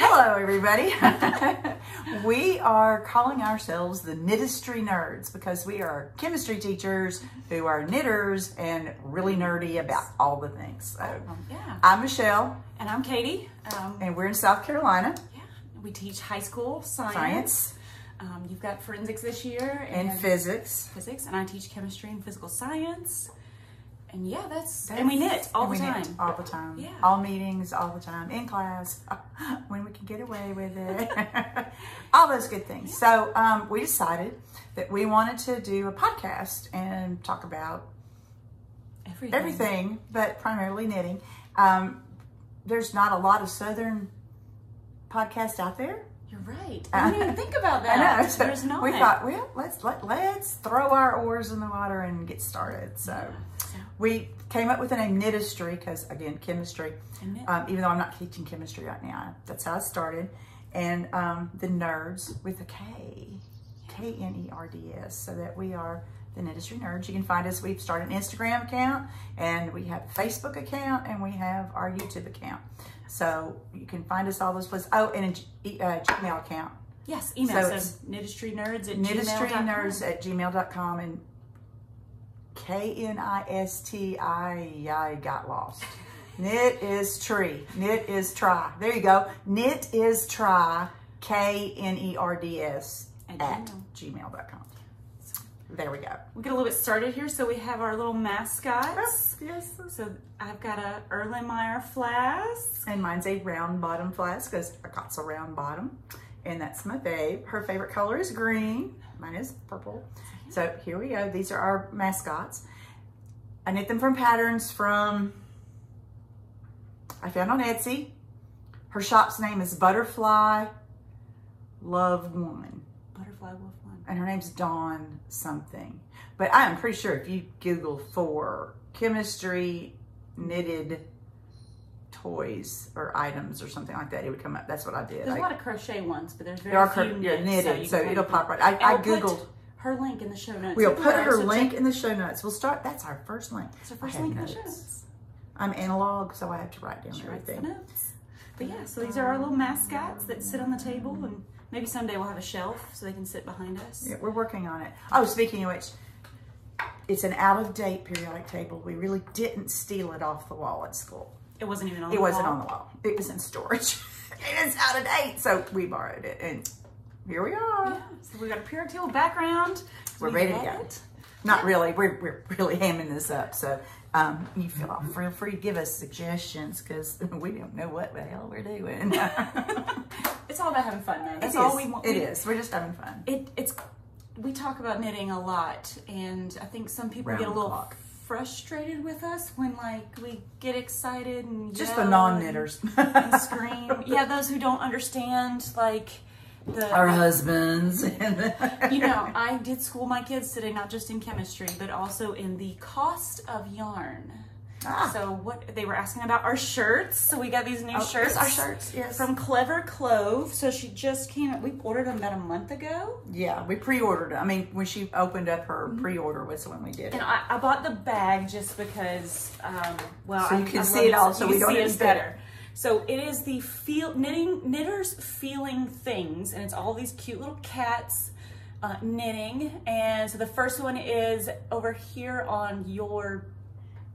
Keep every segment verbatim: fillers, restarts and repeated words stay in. Hello, everybody. We are calling ourselves the Knitistry Nerds because we are chemistry teachers who are knitters and really nerdy about all the things. So um, yeah. I'm Michelle. And I'm Caytee. Um, and we're in South Carolina. Yeah. We teach high school science. Science. Um, you've got forensics this year. And, and physics. Physics. And I teach chemistry and physical science. And yeah, that's, that's, and we knit all the we time. Knit all the time. Yeah. All meetings, all the time, in class, when we can get away with it. All those good things. Yeah. So um, we decided that we wanted to do a podcast and talk about everything, everything but primarily knitting. Um, there's not a lot of Southern podcasts out there. You're right. I didn't even think about that. I know. So there's no. We thought, well, let's let let's throw our oars in the water and get started. So, yeah. We came up with the name Knitistry because, again, chemistry. Um, even though I'm not teaching chemistry right now, that's how I started. And um, the nerds with a K, K N E R D S, so that we are the Knitistry Nerds. You can find us. We've started an Instagram account, and we have a Facebook account, and we have our YouTube account. So you can find us all those places. Oh, and a uh, Gmail account. Yes, email. So, so knitistrynerds at knitistrynerds at gmail dot com and K N I S T I, I got lost. Knit is tree. Knit is try. There you go. Knit is try. K N E R D S at, at gmail dot com. There we go. We'll get a little bit started here. So we have our little mascots. Oh, yes. So I've got a Erlenmeyer flask. And mine's a round bottom flask because I got a round bottom. And that's my babe. Her favorite color is green. Mine is purple. So here we go. These are our mascots. I knit them from patterns from, I found on Etsy. Her shop's name is Butterfly Love Woman. Butterfly Love Woman. And her name's Dawn something. But I am pretty sure if you Google for chemistry knitted toys or items or something like that, it would come up. That's what I did. There's I, a lot of crochet ones, but there's very there are few knitted. knitted so, so it'll pop right. I, I Googled. Put her link in the show notes. We'll put her so link check. in the show notes. We'll start. That's our first link. That's our first link notes. in the show notes. I'm analog, so I have to write down she everything. Notes. But yeah, so these are our little mascots that sit on the table and maybe someday we'll have a shelf so they can sit behind us. Yeah, we're working on it. Oh, speaking of which, it's an out-of-date periodic table. We really didn't steal it off the wall at school. It wasn't even on it the wall? It wasn't on the wall. It was in storage. It is out of date, so we borrowed it, and here we are. Yeah, so we got a periodic table background. We're we ready to go. It. Not yeah. really. We're, we're really hamming this up, so um, you feel mm-hmm. feel free to give us suggestions because we don't know what the hell we're doing. It's all about having fun, though. That's all we want. It is. We're just having fun. It, it's. We talk about knitting a lot, and I think some people get a little frustrated with us when, like, we get excited and just the non-knitters and, and scream. Yeah, those who don't understand, like. The, Our husbands. You know, I did school my kids today, not just in chemistry, but also in the cost of yarn. Ah. So what they were asking about our shirts. So we got these new oh, shirts. Our shirts, yes. From Clever Clove. So she just came. We ordered them about a month ago. Yeah, we pre-ordered. I mean, when she opened up her mm-hmm. pre-order was when we did. And I, I bought the bag just because. Um, well, so I, you can I see it all. So, so we don't see it better. better. So it is the feel knitting knitters feeling things, and it's all these cute little cats. Uh, knitting, and so the first one is over here on your.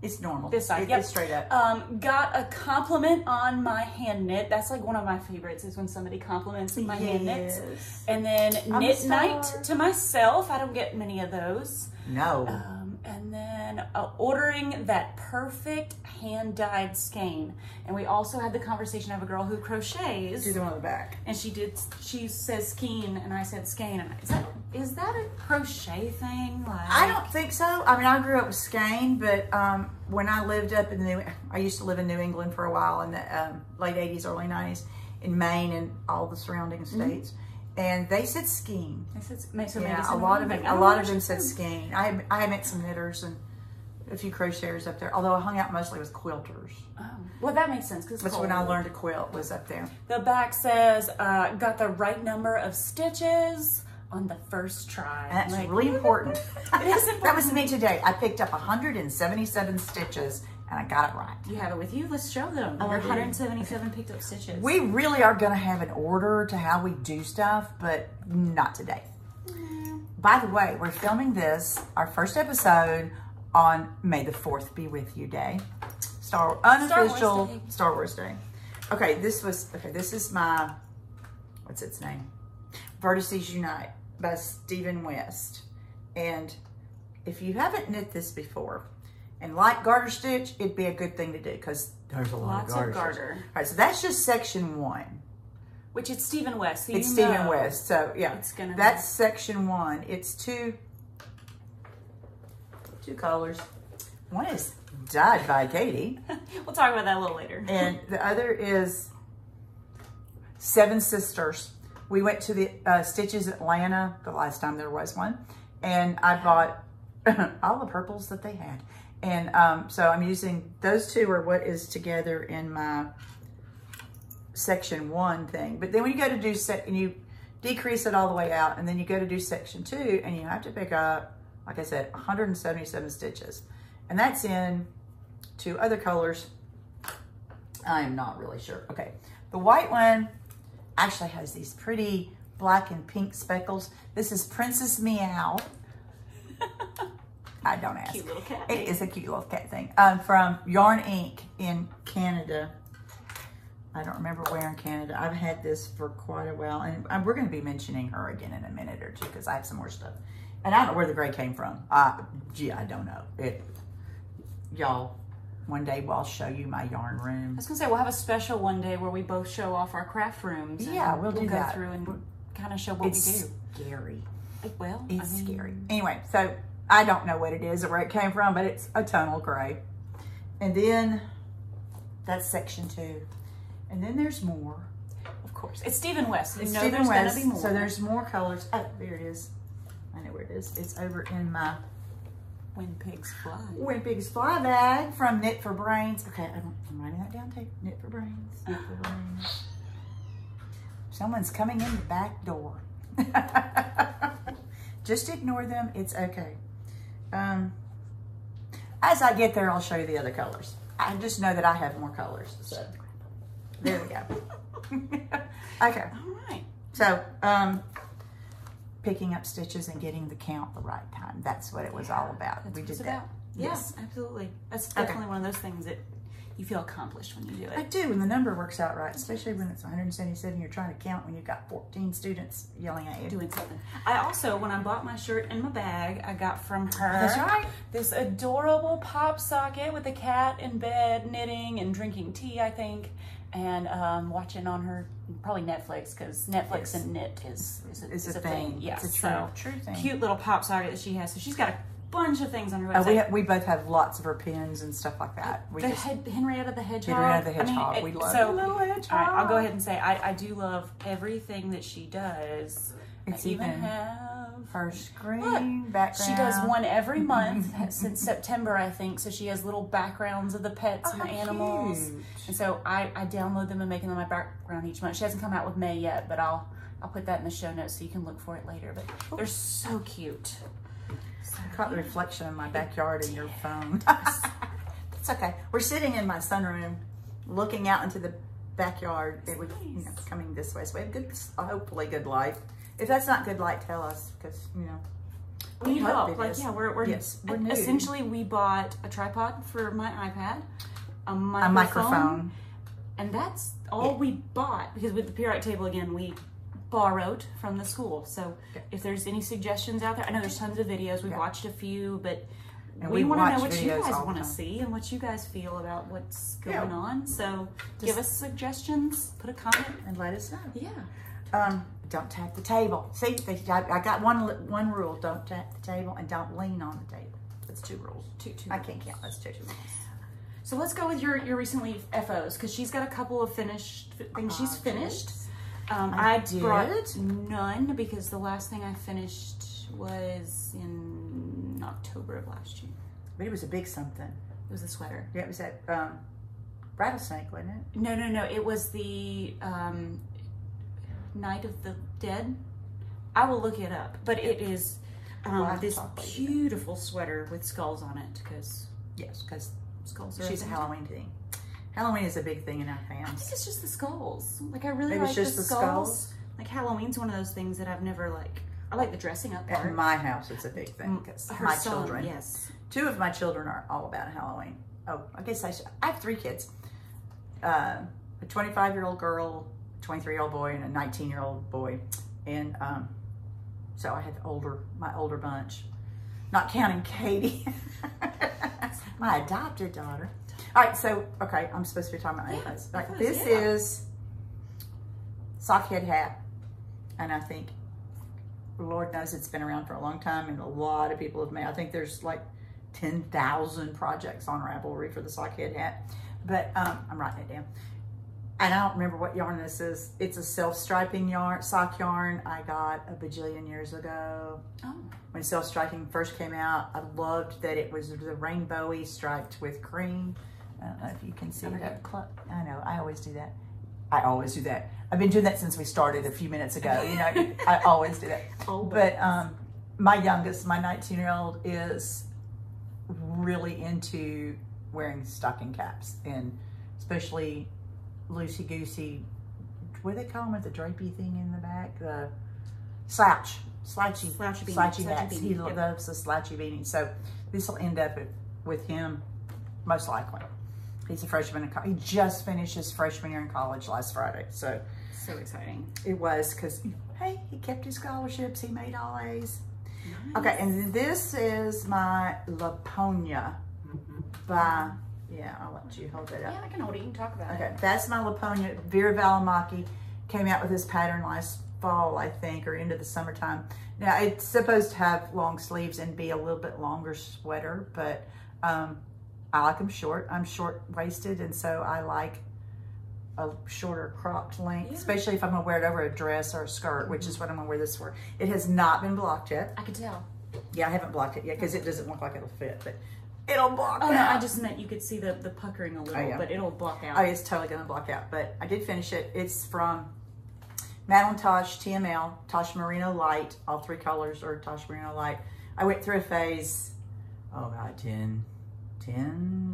It's normal. This side, it, yep. It's straight up. Um, got a compliment on my hand knit. That's like one of my favorites is when somebody compliments my yes. hand knits. And then I'm knit night to myself. I don't get many of those. No. Um, and then uh, ordering that perfect hand dyed skein. And we also had the conversation of a girl who crochets. She's the one on the back. And she did. She says skein, and I said skein. And I, is that is that a crochet thing? Like I don't think so. I mean, I grew up with skein, but. Um, When I lived up in New, I used to live in New England for a while in the um, late eighties, early nineties, in Maine and all the surrounding states, mm-hmm. and they said skiing. They said so yeah, a lot of them, a lot of them said skiing. I I met some knitters and a few crocheters up there. Although I hung out mostly with quilters. Oh, well, that makes sense because that's when I learned to quilt was up there. The back says uh, got the right number of stitches on the first try. And that's like, really important. It is important. That was me today. I picked up one hundred seventy-seven stitches and I got it right. You have it with you? Let's show them. Over one hundred seventy-seven picked up stitches. We really are going to have an order to how we do stuff, but not today. Mm. By the way, we're filming this, our first episode, on May the fourth be with you day. Star unofficial Star Wars Day. Star Wars Day. Okay, this was, okay, this is my, what's its name? Vertices Unite by Stephen West. And if you haven't knit this before, and like garter stitch, it'd be a good thing to do because there's a lot Lots of garter. Of garter. All right, so that's just section one. Which it's Stephen West. So it's Stephen West, so yeah. It's gonna that's be. section one. It's two, two colors. One is dyed by Caytee. We'll talk about that a little later. And the other is Seven Sisters. We went to the uh, Stitches Atlanta the last time there was one, and I bought all the purples that they had. And um, so I'm using, those two are what is together in my section one thing. But then when you go to do set, and you decrease it all the way out, and then you go to do section two, and you have to pick up, like I said, one hundred seventy-seven stitches. And that's in two other colors. I am not really sure. Okay, the white one actually has these pretty black and pink speckles. This is Princess Meow. I don't ask. Cute little cat. It is a cute little cat thing. Um, from Yarn Ink in Canada. I don't remember where in Canada. I've had this for quite a while. And we're going to be mentioning her again in a minute or two because I have some more stuff. And I don't know where the gray came from. Uh, gee, I don't know. It, y'all, one day I'll show you my yarn room. I was going to say, we'll have a special one day where we both show off our craft rooms. Yeah, we'll, we'll do go that. through and kind of show what it's we do. It's scary. Well, it's I mean, scary. Anyway, so... I don't know what it is or where it came from, but it's a tonal gray. And then that's section two. And then there's more. Of course. It's Stephen West. It's Stephen West. Be more. So there's more colors. Oh, there it is. I know where it is. It's over in my When Pigs Fly. When Pigs Fly bag from Knit for Brains. Okay, I'm, I'm writing that down too. Knit for Brains. Knit for Brains. Someone's coming in the back door. Just ignore them. It's okay. Um, as I get there, I'll show you the other colors. I just know that I have more colors. So there we go. Okay. All right. So um, picking up stitches and getting the count the right time. That's what it was yeah, all about. We did that. Yes, yeah, absolutely. That's definitely okay. One of those things that you feel accomplished when you do it. I do. When the number works out right, especially when it's one hundred seventy-seven, you're trying to count when you've got fourteen students yelling at you. Doing something. I also, when I bought my shirt and my bag, I got from her That's right. this adorable pop socket with a cat in bed knitting and drinking tea, I think, and um, watching on her, probably Netflix, because Netflix yes. and knit is, is a, is is a, a thing. thing. Yes. It's a true, so, true thing. Cute little pop socket that she has. So she's got a bunch of things on her website. Oh, we, have, we both have lots of her pins and stuff like that. We the just, head, Henrietta the Hedgehog. Henrietta the Hedgehog. I mean, we love so, Little Hedgehog. All right, I'll go ahead and say I, I do love everything that she does. It's I even, even have her screen look, background. She does one every month since September, I think. So she has little backgrounds of the pets oh, and the animals. Cute. And so I, I download them and make them on my background each month. She hasn't come out with May yet, but I'll I'll put that in the show notes so you can look for it later. But Ooh. they're so cute. I caught the reflection in my backyard in your phone. It's okay. We're sitting in my sunroom, looking out into the backyard. It was you know, coming this way, so we have good, hopefully good light. If that's not good light, tell us because you know we need help. Like yeah, we're we're, yes, we're new. Essentially we bought a tripod for my iPad, a microphone, a microphone. and that's all yeah. we bought because with the periodic table again we. borrowed from the school. So okay. if there's any suggestions out there, I know there's tons of videos. We've okay. watched a few, but and we, we want to know what you guys want to see and what you guys feel about what's going yeah. on. So Just give us suggestions, put a comment, and let us know. Yeah. Um, don't tap the table. See, they, I, I got one one rule: don't tap the table and don't lean on the table. That's two rules. Two two. I rules. can't count. That's two two rules. So let's go with your your recently F Os because she's got a couple of finished things. Uh, she's finished. Geez. Um, I, I did. brought none because the last thing I finished was in October of last year. But it was a big something. It was a sweater. Yeah, it was that um, rattlesnake, wasn't it? No, no, no. It was the um, Night of the Dead. I will look it up. But it is um, well, this beautiful sweater with skulls on it because yes, because skulls are she's a Halloween thing. Halloween is a big thing in our fans. I think it's just the skulls. Like I really Maybe like it's just the, the skulls. skulls. Like Halloween's one of those things that I've never like. I like the dressing up part. At my house, it's a big thing. Because Her my son, children, yes, two of my children are all about Halloween. Oh, I guess I should. I have three kids: uh, a twenty-five-year-old girl, a twenty-three-year-old boy, and a nineteen-year-old boy. And um, so I have older, my older bunch, not counting Caytee, my adopted daughter. All right, so okay, I'm supposed to be talking about anchors. Yeah, like this yeah. is Sockhead Hat, and I think. Lord knows it's been around for a long time and a lot of people have made. I think there's like ten thousand projects on Ravelry for the Sockhead Hat, but um, I'm writing it down. And I don't remember what yarn this is. It's a self-striping yarn, sock yarn I got a bajillion years ago. Oh. When self-striping first came out, I loved that it was the rainbowy striped with cream. I don't know if you can see that up close. I know, I always do that. I always do that. I've been doing that since we started a few minutes ago. You know, I always do that. Always. But um, my youngest, my nineteen-year-old, is really into wearing stocking caps, and especially loosey-goosey. What do they call them? The drapey thing in the back, the slouch, slouchy, slouchy, beanie. slouchy, slouchy hats. Beanie. He yep. loves the slouchy beanie. So this will end up with him most likely. He's a freshman in college. He just finished his freshman year in college last Friday. So so exciting. It was because, you know, hey, he kept his scholarships. He made all A's. Nice. Okay, and this is my Lapponia mm-hmm. by, yeah, I'll let you hold that up. Yeah, I can hold it. You can talk about okay, it. Okay, that's my Lapponia. Vera Valimaki came out with this pattern last fall, I think, or into the summertime. Now, it's supposed to have long sleeves and be a little bit longer sweater, but... Um, I like them short. I'm short-waisted, and so I like a shorter cropped length, yeah. especially if I'm gonna wear it over a dress or a skirt, which mm-hmm. is what I'm gonna wear this for. It has not been blocked yet. I can tell. Yeah, I haven't blocked it yet because it doesn't look like it'll fit, but it'll block oh, out. Oh, no, I just meant you could see the, the puckering a little, oh, yeah. but it'll block out. Oh, it's totally gonna block out, but I did finish it. It's from Madeline Tosh, T M L, Tosh Merino Light. All three colors are Tosh Merino Light. I went through a phase, oh God, ten,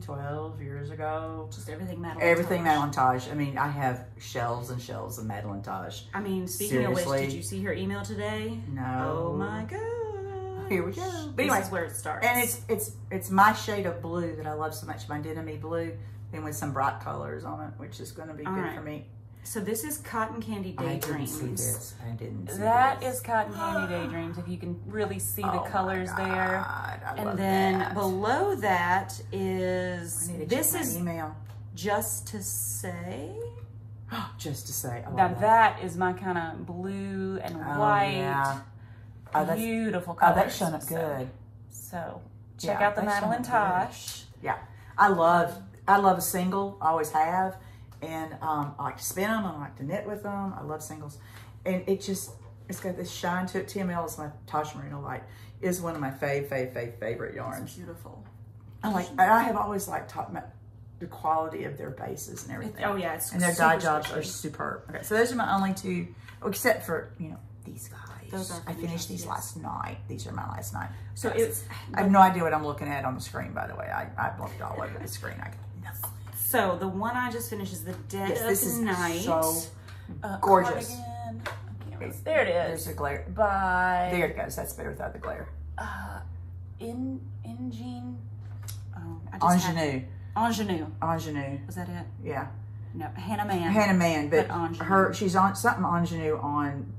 twelve years ago. Just everything Madeline Everything Tosh. Madeline Tosh. I mean, I have shelves and shelves of Madeline Tosh. I mean, speaking Seriously. of which, did you see her email today? No. Oh my God. Here we go. But anyway, this is where it starts. And it's it's it's my shade of blue that I love so much, my denim-y blue, then with some bright colors on it, which is going to be All good right. for me. So this is Cotton Candy Daydreams. I didn't see this. I didn't see that this. is Cotton Candy Daydreams, if you can really see the oh colors there. I and love then that. below that is, I need to this check my is email. Just to Say. Just to Say. I now that. that is my kind of blue and oh, white, yeah. oh, beautiful colors. Oh, that's showing up good. So, so check yeah, out the Madeline Tosh. Good. Yeah, I love, I love a single, I always have. And um, I like to spin them. I like to knit with them. I love singles. And it just, it's got this shine to it. T M L is my Tosh Merino Light. Is one of my fave, fave, fave, favorite yarns. It's beautiful. I like, and I have always liked the quality of their bases and everything. It, oh, yeah. It's and their dye jobs special. are superb. Okay, so those are my only two, except for, you know, these guys. Those are I finished these yes. last night. These are my last night. So it's, I have no idea what I'm looking at on the screen, by the way. I, I blocked all over the screen. I got nothing. So the one I just finished is the Dead yes, this is Night. So uh, gorgeous. Okay, there it is. There's a glare. By there it goes. That's better without the glare. Uh, in Ingene. Oh, Ingenue. Ingenue. Ingenue. Was that it? Yeah. No, Hannah Mann. Hannah Mann, but, but her she's on something Ingenue on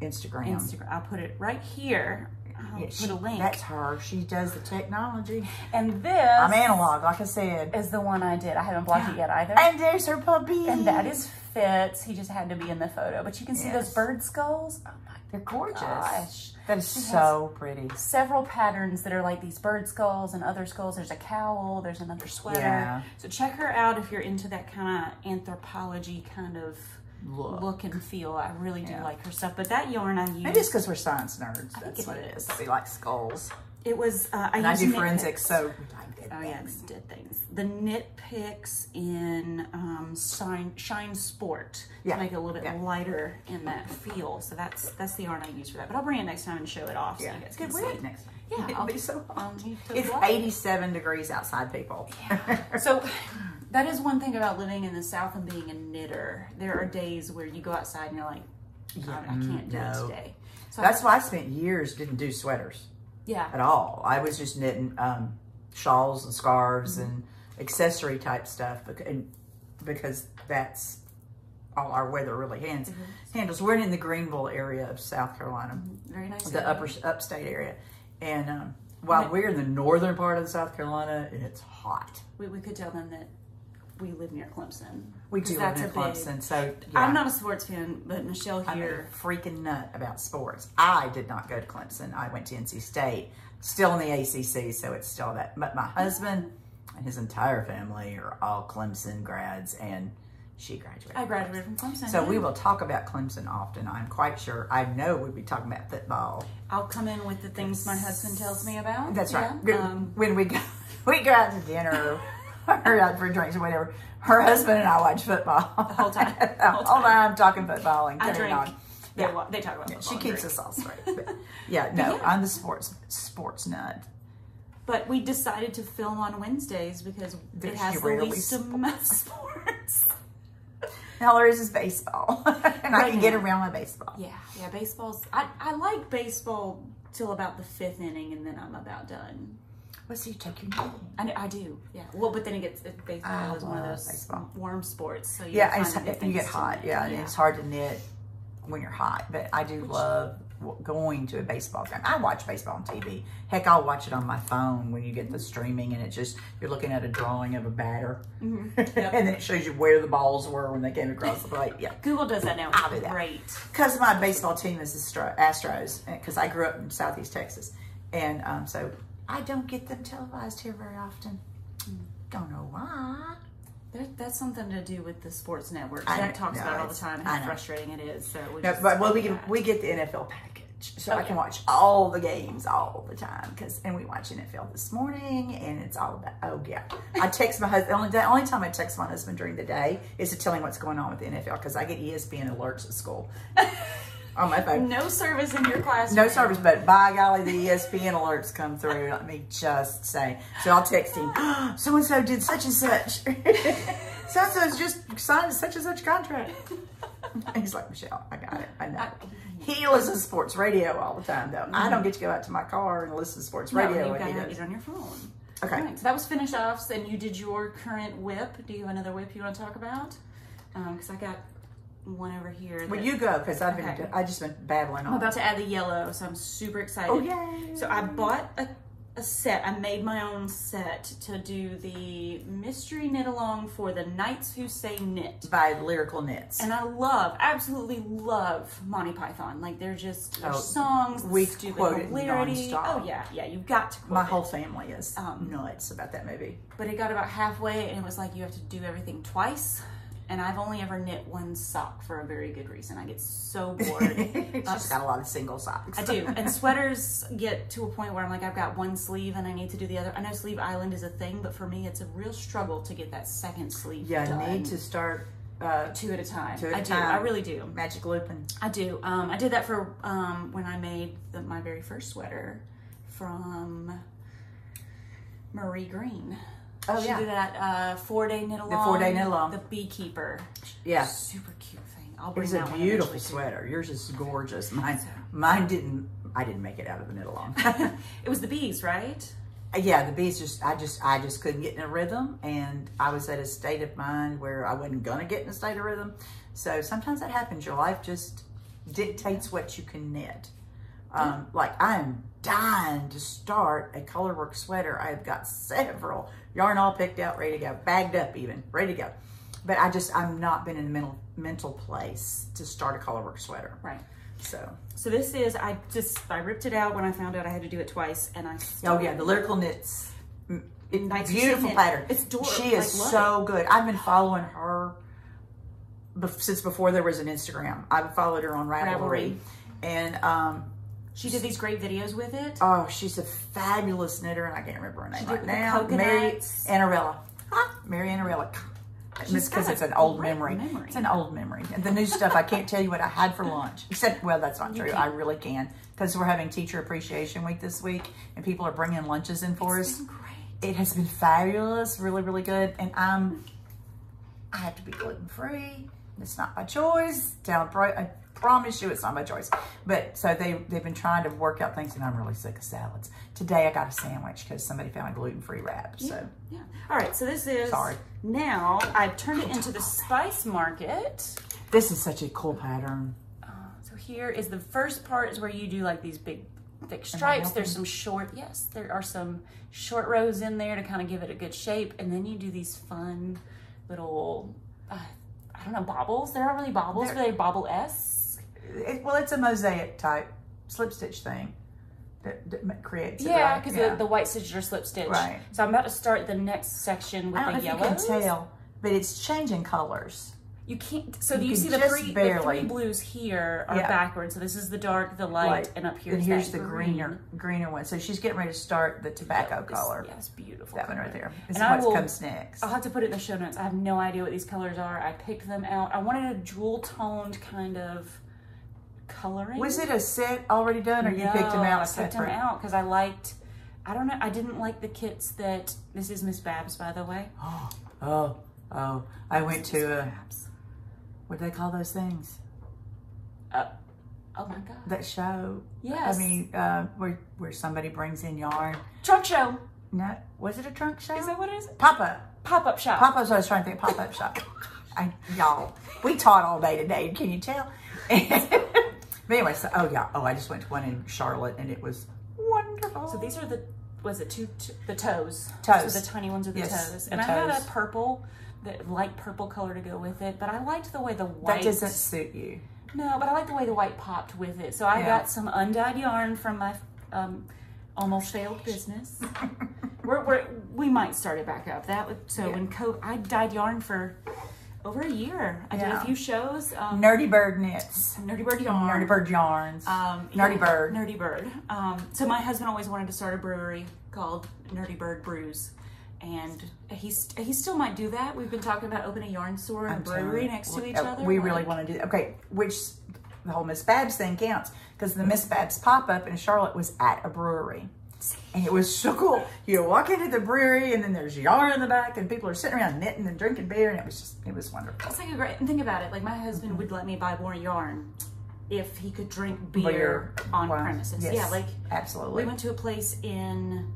Instagram. Instagram. I'll put it right here. I'll yeah, put she, a link. That's her. She does the technology. And this... I'm analog, like I said. Is the one I did. I haven't blocked it yet either. And there's her puppy. And that is Fitz. He just had to be in the photo. But you can yes. see those bird skulls. Oh my They're gorgeous. Gosh. That is she so pretty. Several patterns that are like these bird skulls and other skulls. There's a cowl. There's another sweater. Yeah. So check her out if you're into that kind of anthropology kind of... Look. look and feel. I really do yeah. like her stuff. But that yarn I use. Maybe it's because we're science nerds. That's what it is. We like skulls. It was, uh, I and used I do forensics, so I did oh, things. yeah, we did things. The Knit Picks in um, Shine, Shine Sport yeah. to make it a little bit yeah. lighter in that feel. So that's that's the yarn I use for that. But I'll bring it next time and show it off yeah. so you guys can see it next time. Yeah, It'll I'll be so hot. It's light. eighty-seven degrees outside, people. Yeah. So that is one thing about living in the South and being a knitter. There are days where you go outside and you're like, yeah, I can't do no. it today. So that's I, why I spent years didn't do sweaters. Yeah. At all. I was just knitting um, shawls and scarves mm-hmm. and accessory type stuff because that's all our weather really hands, mm-hmm. handles. We're in the Greenville area of South Carolina. Mm-hmm. Very nice. The upper, upstate area. And um, while we're in the northern part of South Carolina, and it's hot. We, we could tell them that we live near Clemson. We do live near Clemson. Big, so yeah. I'm not a sports fan, but Michele here. I'm a freaking nut about sports. I did not go to Clemson. I went to N C State. Still in the A C C, so it's still that. But my husband and his entire family are all Clemson grads, and she graduated. I graduated from Clemson. So yeah. we will talk about Clemson often. I'm quite sure. I know we'll be talking about football. I'll come in with the things my husband tells me about. That's right. Yeah. Um, when we go, we go out to dinner or out for drinks or whatever, her husband and I watch football. The whole time. The whole time, I'm talking football and carrying on. They, yeah. they talk about yeah, football. She keeps us all straight. But yeah, no, yeah. I'm the sports sports nut. But we decided to film on Wednesdays because There's it has the least sports. amount of sports. All there is is baseball, and right I can now. get around my baseball. Yeah, yeah, baseball's. I, I like baseball till about the fifth inning, and then I'm about done. Well, so you take your knee? I, I do. Yeah. Well, but then it gets it, baseball I is one of those baseball. warm sports. So you yeah, it's, it, you get hot. Yeah, yeah, and it's hard to knit when you're hot. But I do Which, love going to a baseball game. I watch baseball on T V. Heck, I'll watch it on my phone when you get the streaming and it's just, you're looking at a drawing of a batter. Mm-hmm. Yep. And then it shows you where the balls were when they came across the plate. Yeah. Google does that now. I do that. Great. Because my baseball team is the Astros, because I grew up in Southeast Texas. And um, so I don't get them televised here very often. Mm. Don't know why. That's something to do with the sports network. Jack talks no, about it all the time and how frustrating it is. So we no, but well, we get, we get the N F L package, so okay. I can watch all the games all the time. Because and we watch N F L this morning, and it's all about oh yeah. I text my husband. Only the only time I text my husband during the day is to tell him what's going on with the N F L because I get E S P N alerts at school. On my phone. No service in your classroom. No service, but by golly, the E S P N alerts come through. Let me just say. So I'll text him, oh, so-and-so did such and such. So-and-so's just signed such and such contract. And he's like, Michele, I got it. I know. I, he listens to sports radio all the time, though. Mm -hmm. I don't get to go out to my car and listen to sports no, radio. You've got to get on your phone. Okay. Right, so that was finish-offs, and you did your current whip. Do you have another whip you want to talk about? Because um, I got... one over here. Well, you go because I've been okay. I just been babbling on. I'm about to add the yellow, so I'm super excited. Oh yay! So I bought a, a set. I made my own set to do the mystery knit along for the Knights Who Say Knit by Lyrical Knits. And I love, absolutely love Monty Python. Like they're just their oh, songs, we stupid hilarity. Oh yeah, yeah. You've got to. Quote my it. whole family is um, nuts about that movie. But it got about halfway, and it was like you have to do everything twice. And I've only ever knit one sock for a very good reason. I get so bored. She's uh, got a lot of single socks. I do. And sweaters get to a point where I'm like, I've got one sleeve and I need to do the other. I know sleeve island is a thing, but for me, it's a real struggle to get that second sleeve yeah, done. Yeah, I need to start uh, two at a time. Two at I a do. Time. I really do. Magic looping. I do. Um, I did that for um, when I made the, my very first sweater from Marie Green. Oh, she yeah. did that uh, four-day knit along. The four-day knit along. The beekeeper. Yeah. Super cute thing. I'll bring it's that one. It's a beautiful sweater. Too. Yours is gorgeous. Mine, so, mine didn't. I didn't make it out of the knit along. It was the bees, right? Yeah, the bees. Just I just I just couldn't get in a rhythm, and I was at a state of mind where I wasn't gonna get in a state of rhythm. So sometimes that happens. Your life just dictates what you can knit. Um, like I am dying to start a color work sweater. I've got several yarn all picked out, ready to go, bagged up even, ready to go. But I just, I'm not been in the mental mental place to start a color work sweater. Right. So, so this is, I just, I ripped it out when I found out I had to do it twice, and I. Oh yeah, the Lyrical Knits, it, nice beautiful pattern. It's adorable. She is like, so good. I've been following her since before there was an Instagram. I've followed her on Ravelry, Ravelry. and um. She did these great videos with it. Oh, she's a fabulous knitter, and I can't remember her name right now. Mary Annarella. Huh? Mary Annarella. It's because it's an old memory. memory. It's an old memory. The new stuff, I can't tell you what I had for lunch. Except, well, that's not true. I really can. Because we're having Teacher Appreciation Week this week, and people are bringing lunches in for it's us. Been great. It has been fabulous. Really, really good. And I'm, I have to be gluten-free. It's not my choice. Down bright. I promise you it's not my choice. But so they, they've been trying to work out things, and I'm really sick of salads. Today I got a sandwich because somebody found a gluten-free wrap. So yeah, yeah. All right, so this is, sorry. Now I've turned it into the Spice Market. This is such a cool pattern. Uh, so here is the first part is where you do like these big thick stripes. There's some short, yes, there are some short rows in there to kind of give it a good shape. And then you do these fun little, uh, I don't know, bobbles. They're not really bobbles, they're, but they bobble-esque. It, well, it's a mosaic type slip stitch thing that, that creates it. Yeah, because right? yeah. the, the white stitches are slip stitch. Right. So I'm about to start the next section with I don't the know yellows. If you can tell, but it's changing colors. You can't. So you do you see the three, the three blues here are yeah. backwards. So this is the dark, the light, light. and up here. And here's the green. greener, greener one. So she's getting ready to start the tobacco yep, color. Yes, yeah, beautiful. That color. one right there. This and is I what will, comes next. I'll have to put it in the show notes. I have no idea what these colors are. I picked them out. I wanted a jewel toned kind of coloring. Was it a set already done, or no, you picked them out? I separate? picked them out because I liked. I don't know. I didn't like the kits that. This is Miss Babs, by the way. Oh, oh, oh! I went to a. What do they call those things? Uh, oh my God. That show. Yes. I mean, uh, where, where somebody brings in yarn. Trunk show. No, was it a trunk show? Is that what it is? Pop-up. Pop-up shop. Pop-up, so I was trying to think pop-up shop. Y'all, we taught all day today, can you tell? But anyway, so, oh yeah, oh, I just went to one in Charlotte and it was wonderful. So these are the, was it two, two the toes? Toes. So the tiny ones are the yes, toes. And the I toes. had a purple. The light purple color to go with it, but I liked the way the white... That doesn't suit you. No, but I like the way the white popped with it. So I yeah. got some undyed yarn from my um, almost failed business. we're, we're, we might start it back up. That would, So yeah. when co I dyed yarn for over a year. I yeah. did a few shows. Um, Nerdy Bird Knits. Nerdy Bird Yarn. Nerdy Bird Yarns. Um, Nerdy yeah, Bird. Nerdy Bird. Um, so my husband always wanted to start a brewery called Nerdy Bird Brews. And he's, he still might do that. We've been talking about opening a yarn store and brewery next to each other. We really want to do that. Okay, which the whole Miss Babs thing counts because the Miss Babs pop-up in Charlotte was at a brewery. And it was so cool. You walk into the brewery and then there's yarn in the back and people are sitting around knitting and drinking beer and it was just, it was wonderful. It's like a great, and think about it, like my husband would let me buy more yarn if he could drink beer, beer. on wow. premises. Yes, yeah, like absolutely. We went to a place in...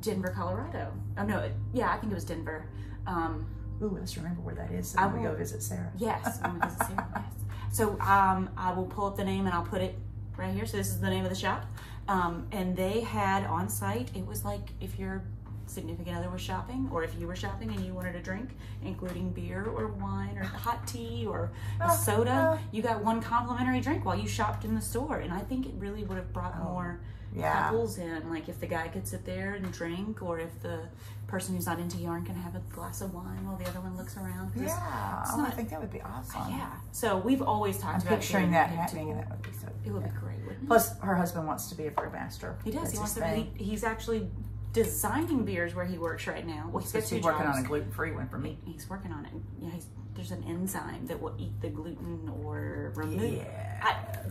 Denver, Colorado. Oh no, yeah, I think it was Denver. Um, Ooh, let's remember where that is. So I will go visit Sarah. Yes, I'm gonna visit Sarah. Yes. So um, I will pull up the name and I'll put it right here. So this is the name of the shop, um, and they had on site. It was like if your significant other was shopping, or if you were shopping and you wanted a drink, including beer or wine or hot tea or a soda, you got one complimentary drink while you shopped in the store. And I think it really would have brought oh. more. Yeah. couples in, like if the guy could sit there and drink, or if the person who's not into yarn can have a glass of wine while the other one looks around. Yeah, not, oh, I think that would be awesome. Yeah, so we've always talked I'm about picturing that happening, and that would be so. It would yeah. be great. Wouldn't it? Plus, her husband wants to be a brewmaster. He does. That's he wants to. Be, he's actually designing beers where he works right now. Well, he's got two he's working jobs. on a gluten-free one for me. He's working on it. Yeah, he's, there's an enzyme that will eat the gluten or remove. Yeah. I,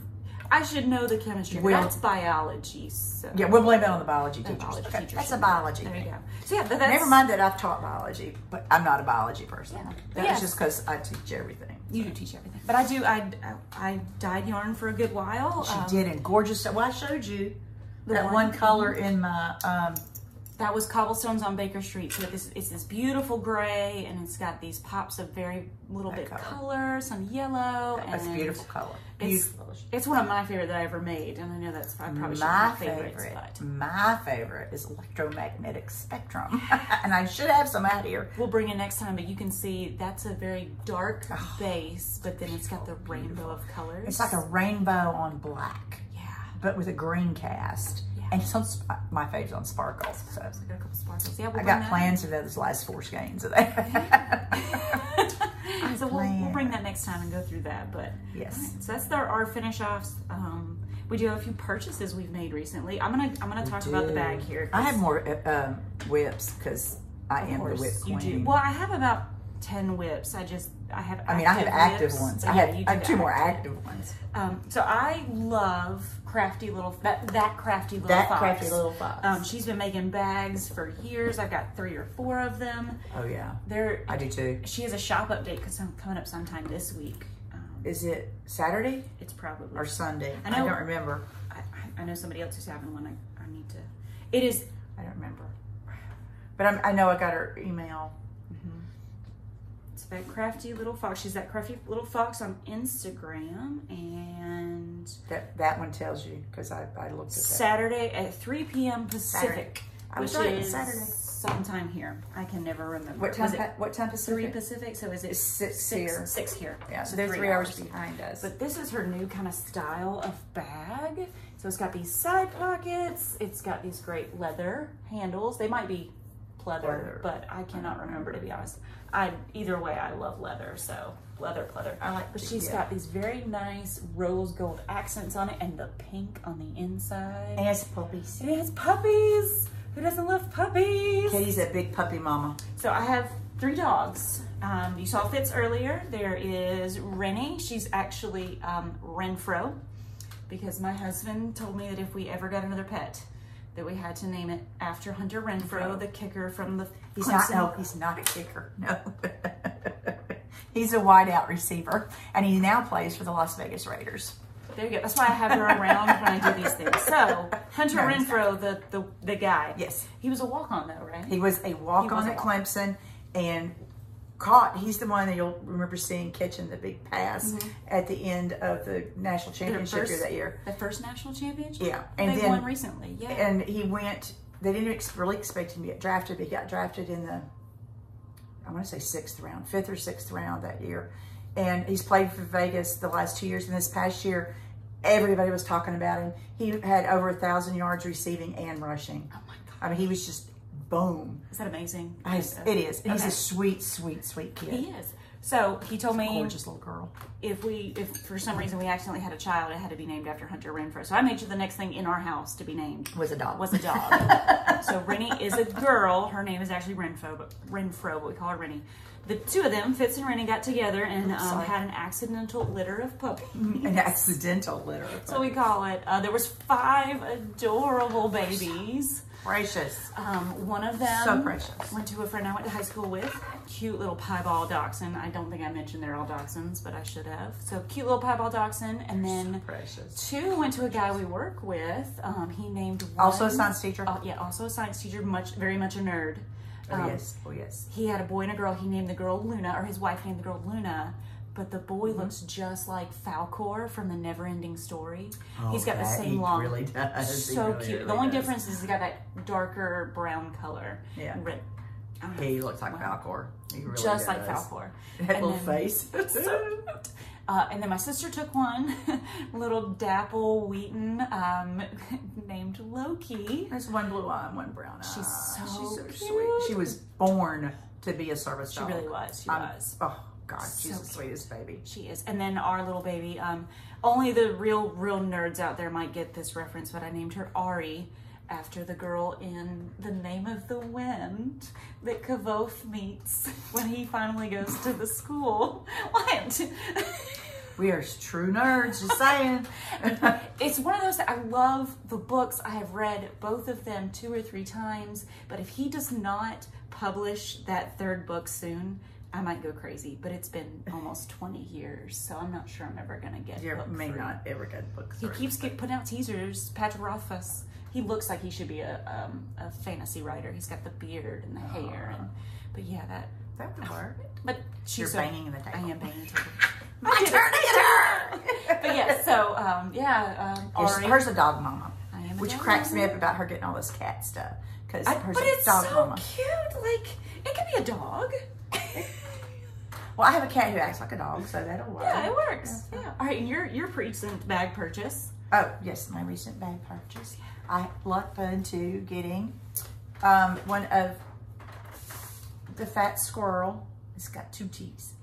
I should know the chemistry. We'll, that's biology. So. Yeah, we'll blame it on the biology teachers. Biology okay, teachers that's a biology There thing. you go. So yeah, that's, never mind that I've taught biology, but I'm not a biology person. Yeah. That yes. was just because I teach everything. You do teach everything. But I do, I, I dyed yarn for a good while. She um, did, and gorgeous stuff. Well, I showed you the that one, one color in my... Um, that was Cobblestones on Baker Street. So this, it's this beautiful gray, and it's got these pops of very little bit color. color, some yellow. That's and beautiful color. Beautiful. It's, it's one of my favorite that I ever made, and I know that's I probably my favorite. But. My favorite is Electromagnetic Spectrum, and I should have some out here. We'll bring it next time, but you can see that's a very dark oh, base, but then it's got the rainbow of colors. It's like a rainbow on black, yeah, but with a green cast. And it's on, my fave's on Sparkle. So. I got a couple sparkles. Yeah, we'll I got plans for those last four skeins of that. I so we'll, we'll bring that next time and go through that. But yes, right, so that's the, our finish offs. Um, we do have a few purchases we've made recently. I'm gonna I'm gonna we talk do. about the bag here. I have more uh, um, whips because I of am course, the whip queen. You do. Well, I have about ten whips. I just I have. I mean, I have active whips. ones. I have, yeah, I have two active. more active ones. Um, so I love Crafty Little that that Crafty Little that Fox. Crafty Little Fox. Um, she's been making bags for years. I've got three or four of them. Oh yeah, they're I do too. She has a shop update because I'm coming up sometime this week. Um, Is it Saturday? It's probably or Sunday. I, know, I don't remember. I, I know somebody else who's having one. I, I need to. It is. I don't remember. But I'm, I know I got her email. Mm-hmm. That Crafty Little Fox. She's that Crafty Little Fox on Instagram, and that that one tells you because I, I looked at that. Saturday at three P M Pacific, Saturday. which I is Saturday. sometime here. I can never remember. What time? It, what time Pacific? Three Pacific. So is it it's six, six here? Six here. Yeah. So they're three, three hours, hours behind us. But this is her new kind of style of bag. So it's got these side pockets. It's got these great leather handles. They might be pleather, leather. but I cannot I remember, remember to be honest. I, either way, I love leather, so leather, leather. I like. But she's yeah. got these very nice rose gold accents on it, and the pink on the inside. And it has puppies. It has puppies. Who doesn't love puppies? Katie's a big puppy mama. So I have three dogs. Um, you saw Fitz earlier. There is Rennie. She's actually um, Renfro, because my husband told me that if we ever got another pet, that we had to name it after Hunter Renfro, okay. the kicker from the He's Clemson. not, no, he's not a kicker, no. He's a wideout receiver, and he now plays for the Las Vegas Raiders. There you go, that's why I have her around when I do these things. So, Hunter no, Renfro, the, the, the guy. Yes. He was a walk-on though, right? He was a walk-on at Clemson, and caught, he's the one that you'll remember seeing catching the big pass mm-hmm. at the end of the national championship first, year that year. The first national championship? Yeah. And they then, won recently, yeah. And he went, they didn't really expect him to get drafted, but he got drafted in the, I want to say sixth round, fifth or sixth round that year. And he's played for Vegas the last two years, and this past year, everybody was talking about him. He had over a thousand yards receiving and rushing. Oh my God. I mean, he was just boom. Is that amazing? I, it is. He's okay. a sweet, sweet, sweet kid. He is. So he told me, gorgeous little girl. If we, if for some reason we accidentally had a child, it had to be named after Hunter Renfro. So I made sure the next thing in our house to be named was a dog. Was a dog. So Rennie is a girl. Her name is actually Renfro, but Renfro, but we call her Rennie. The two of them, Fitz and Rennie, got together and um, had an accidental litter of puppies. An accidental litter of puppies. So we call it. Uh, there was five adorable babies. Precious. Um, one of them so precious. went to a friend I went to high school with. Cute little piebald dachshund. I don't think I mentioned they're all dachshunds, but I should have. So cute little piebald dachshund. And then so precious. two went to a guy we work with. Um, he named one. Also a science teacher. Uh, yeah, also a science teacher, much, very much a nerd. Um, oh, yes. Oh, yes. He had a boy and a girl. He named the girl Luna, or his wife named the girl Luna. But the boy mm-hmm. looks just like Falcor from the Never-Ending Story. Oh, he's got the same long. Really does. So really, cute. Really the only does. difference is he's got that darker brown color. Yeah. Red. Um, he looks like wow. Falcor. He really just does. like Falcor. That and little then, face. So, uh, and then my sister took one, little Dapple Wheaton, um, named Loki. There's one blue eye and one brown eye. She's so, She's so cute. sweet. She was born to be a service dog. She really was. She um, was. Oh. God, she's so the sweetest baby. She is. And then our little baby, um, only the real, real nerds out there might get this reference, but I named her Ari after the girl in The Name of the Wind that Kavoth meets when he finally goes to the school. What? We are true nerds, just saying. It's one of those that I love the books. I have read both of them two or three times, but if he does not publish that third book soon, I might go crazy, but it's been almost twenty years, so I'm not sure I'm ever going to get You may through. not ever get books He keeps get, putting out teasers. Patrick Rothfuss, he looks like he should be a um, a fantasy writer. He's got the beard and the uh, hair. And, but yeah, that... That would work. But she's You're so, banging the table. I am banging the table. My turn to get her! But yeah, so, um, yeah. Um, yes, Ari, her's a dog mama, I am which dog cracks mama. me up about her getting all this cat stuff. Because But it's dog so mama. cute. Like, it could be a dog. Well, I have a cat who acts like a dog, so that'll work. Yeah, it works. Yeah. yeah. All right, and your your recent bag purchase. Oh yes, my recent bag purchase. I lucked into getting um, one of the Fat Squirrel. It's got two T's.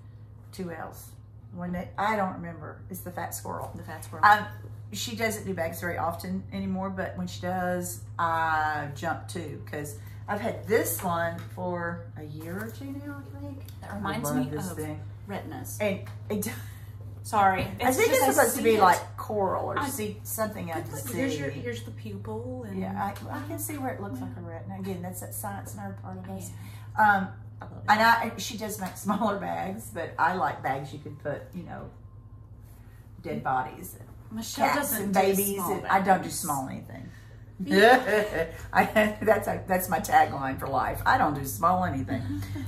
two L's. One that I don't remember. It's the fat squirrel. The fat squirrel. I, she doesn't do bags very often anymore, but when she does, I jump too, because I've had this one for a year or two now, I think. That reminds me this of thing. Retinas. And it, sorry. I think it's supposed to be it. like coral or I, see something out to see. Here's, your, here's the pupil. And yeah, I, I can see where it looks yeah. like a retina. Again, that's that science nerd part of us. Yeah. Um, I love it. And I, she does make smaller bags, but I like bags you can put, you know, dead bodies. Michelle cats doesn't and babies. Do small and I don't do small anything. I, that's a, that's my tagline for life. I don't do small anything.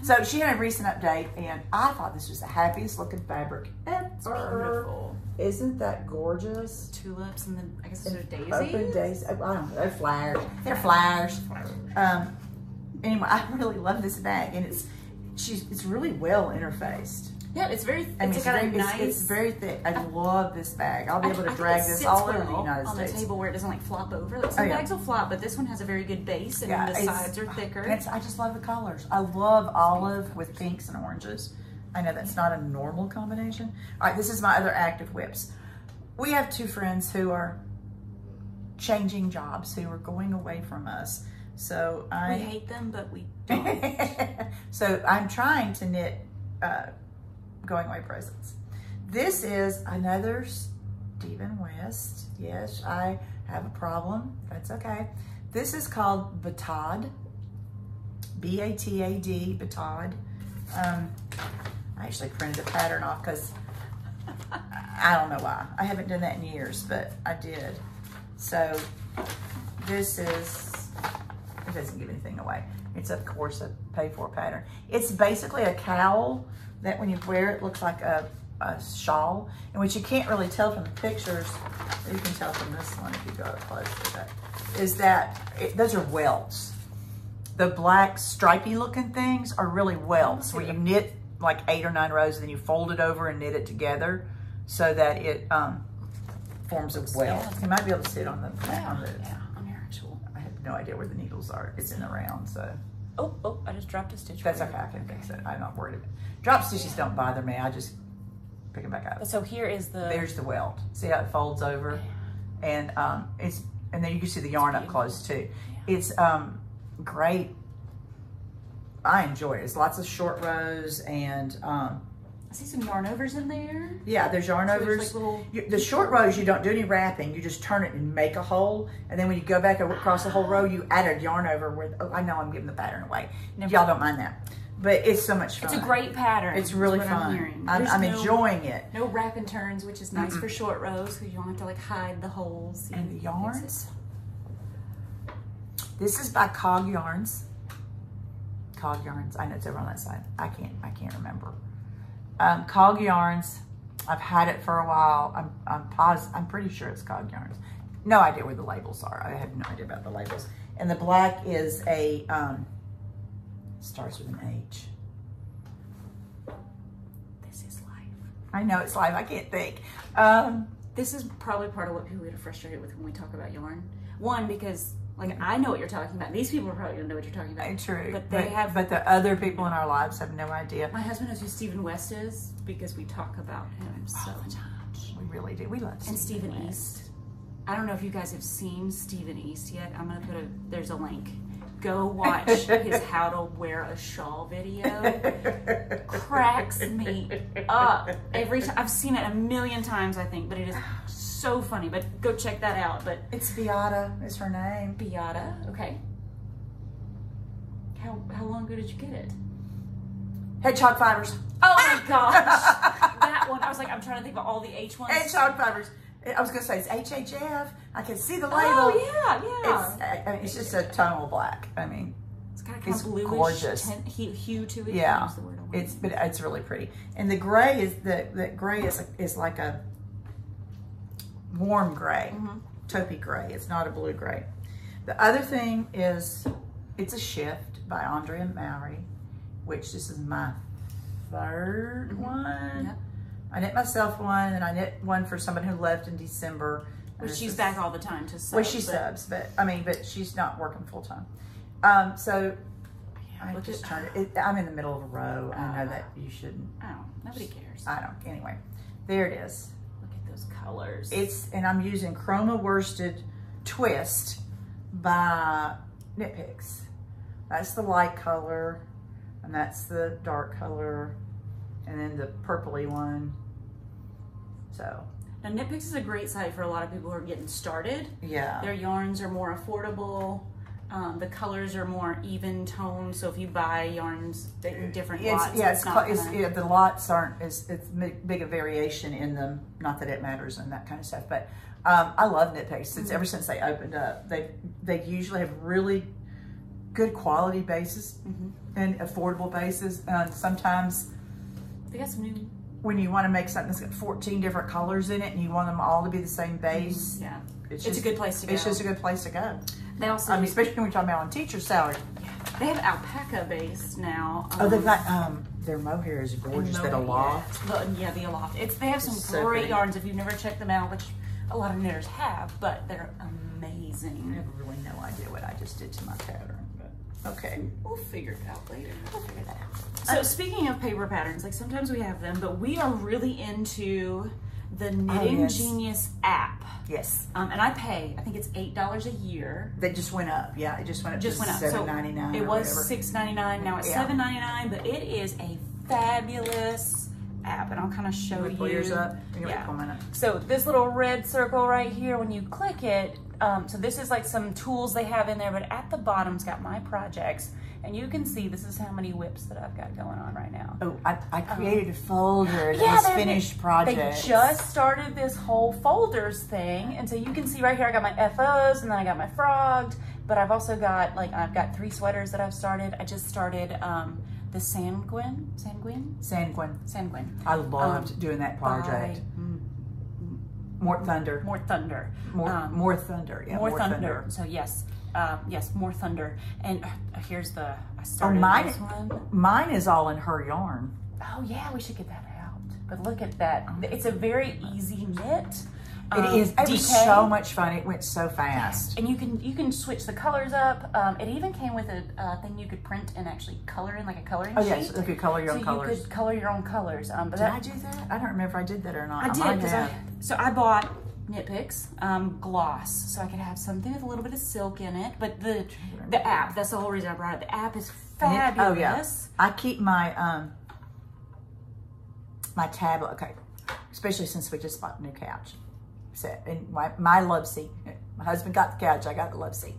So she had a recent update, and I thought this was the happiest looking fabric ever. It's beautiful. Isn't that gorgeous? Tulips and then I guess they're daisies. Open daisies. I don't know. They're flowers. They're flowers. Um. Anyway, I really love this bag, and it's she's it's really well interfaced. Yeah, it's very. I mean, it's, it's, very, nice, it's, it's very thick. I uh, love this bag. I'll be able to I, I drag this all over well the United on States. On the table where it doesn't like flop over. Like, some oh, yeah. bags will flop, but this one has a very good base, and yeah, the sides are thicker. It's, I just love the colors. I love olive with pinks and oranges. I know that's not a normal combination. All right, this is my other active whips. We have two friends who are changing jobs, who are going away from us. So I we hate them, but we don't. So I'm trying to knit. Uh, going away presents. This is another Stephen West. Yes, I have a problem. That's okay. This is called Batad. B A T A D, Batad. Um, I actually printed the pattern off because I don't know why. I haven't done that in years, but I did. So this is, it doesn't give anything away. It's of course a pay for pattern. It's basically a cowl that when you wear it looks like a, a shawl, and which you can't really tell from the pictures, but you can tell from this one if you go up close to that, is that it, those are welts. The black stripy looking things are really welts, where you knit like eight or nine rows and then you fold it over and knit it together so that it um, forms a welt. You might be able to see it on the ground. Yeah, yeah, on your actual. I have no idea where the needles are. It's in the round, so. Oh, oh, I just dropped a stitch. That's okay, I can fix it. I'm not worried about it. Drop stitches yeah. don't bother me. I just pick them back up. So here is the... There's the welt. See how it folds over? Yeah. And um, it's and then you can see the yarn up close too. Yeah. It's um, great. I enjoy it. It's lots of short rows and... Um, I see some yarn overs in there. Yeah, there's yarn so overs. Like little... you, the short rows, you don't do any wrapping. You just turn it and make a hole. And then when you go back across the whole row, you add a yarn over with, oh, I know I'm giving the pattern away. Y'all don't mind that. But it's so much fun. It's a great pattern. It's really what fun. I'm, I'm, I'm no, enjoying it. No wrap and turns, which is nice mm-hmm. for short rows because you don't have to like hide the holes. And, and the yarns. This is by Cog Yarns. Cog Yarns. I know it's over on that side. I can't. I can't remember. Um, Cog Yarns. I've had it for a while. I'm. I'm pos I'm pretty sure it's Cog Yarns. No idea where the labels are. I have no idea about the labels. And the black is a. Um, starts with an H. This is life. I know it's life. I can't think. Um, this is probably part of what people get frustrated with when we talk about yarn. One, because like I know what you're talking about. These people are probably gonna know what you're talking about. True. But they but, have. But the other people in our lives have no idea. My husband knows who Stephen West is because we talk about him so much. We really do. We love Stephen and Stephen West. East. I don't know if you guys have seen Stephen East yet. I'm gonna put a. There's a link. Go watch his how to wear a shawl video. Cracks me up every time. I've seen it a million times, I think, but it is so funny. But go check that out. But it's Beata is her name. Beata. Okay. How how long ago did you get it? Hedgehog fibers. Oh my gosh, that one. I was like, I'm trying to think about all the H ones. Hedgehog fibers. I was going to say, it's H H F. I can see the label. Oh, yeah, yeah. It's, I, I mean, it's just a tonal black. I mean, it's got a kind it's of bluish gorgeous. Ten, hue, hue to it. Yeah, the word it's, but it's really pretty. And the gray is, the, the gray is, is like a warm gray, mm-hmm. taupey gray. It's not a blue gray. The other thing is, it's a shift by Andrea Mowry, which this is my third mm-hmm. one. Yep. I knit myself one, and I knit one for someone who left in December. Well, she's just, back all the time to sub. Well, she but, subs, but I mean, but she's not working full time. Um, so I look just at, try to, it, I'm in the middle of a row. Uh, I know that you shouldn't. Oh, nobody cares. I don't. Anyway, there it is. Look at those colors. It's, and I'm using Chroma Worsted Twist by Knit Picks. That's the light color, and that's the dark color, and then the purpley one. So. Now, Knit Picks is a great site for a lot of people who are getting started. Yeah. Their yarns are more affordable. Um, the colors are more even toned, so if you buy yarns in different it's, lots, yeah, it's, it's not it's, gonna... yeah, the lots aren't as it's big a variation in them. Not that it matters and that kind of stuff, but um, I love Knit Picks. Since mm-hmm. ever since they opened up, they they usually have really good quality bases mm-hmm. and affordable bases. Uh, sometimes they got some new. When you want to make something that's got fourteen different colors in it, and you want them all to be the same base, mm-hmm. yeah, it's, it's just a good place to go. It's just a good place to go. They also, um, especially when we're talking about on teacher's salary. They have alpaca based now. Um, oh, they've got, um, their mohair is gorgeous, that Aloft. The, yeah, the Aloft. It's, they have some it's great so yarns if you've never checked them out, which a lot of knitters have, but they're amazing. I have really no idea what I just did to my pattern, but okay. We'll figure it out later. We'll figure that out. So um, speaking of paper patterns, like sometimes we have them, but we are really into the Knitting oh, yes. Genius app. Yes. Um, and I pay, I think it's eight dollars a year. That just went up. Yeah, it just went up just to went up. seven ninety-nine. So it was six ninety-nine, now it's yeah. seven ninety-nine, but it is a fabulous app. And I'll kind of show you. Pull yours up. Yeah. Pull mine up. So this little red circle right here, when you click it, um, so this is like some tools they have in there, but at the bottom's got my projects. And you can see, this is how many whips that I've got going on right now. Oh, I, I created um, a folder that yeah, was finished projects. They just started this whole folders thing. And so you can see right here, I got my F Os and then I got my frogged, but I've also got, like, I've got three sweaters that I've started. I just started um, the Sanguine, Sanguine? Sanguine. Sanguine. I loved um, doing that project. By, mm, more thunder. More thunder. More, um, more thunder, yeah, more, more thunder. thunder. So yes. Uh, yes, more thunder. And uh, here's the, I started oh, mine, this one. Mine is all in her yarn. Oh yeah, we should get that out. But look at that. It's a very easy knit. It um, is. It was so much fun. It went so fast. And you can you can switch the colors up. Um, it even came with a uh, thing you could print and actually color in, like a coloring sheet. Oh yes, you could color your own colors. So you could color your own colors. Um, but did that, I do that? I don't remember if I did that or not. I did. Cause I, so I bought Knit Picks um, gloss, so I could have something with a little bit of silk in it. But the the app, that's the whole reason I brought it. The app is fabulous. Oh yeah, I keep my um my tablet, okay, especially since we just bought a new couch set, and my my love seat. My husband got the couch, I got the love seat,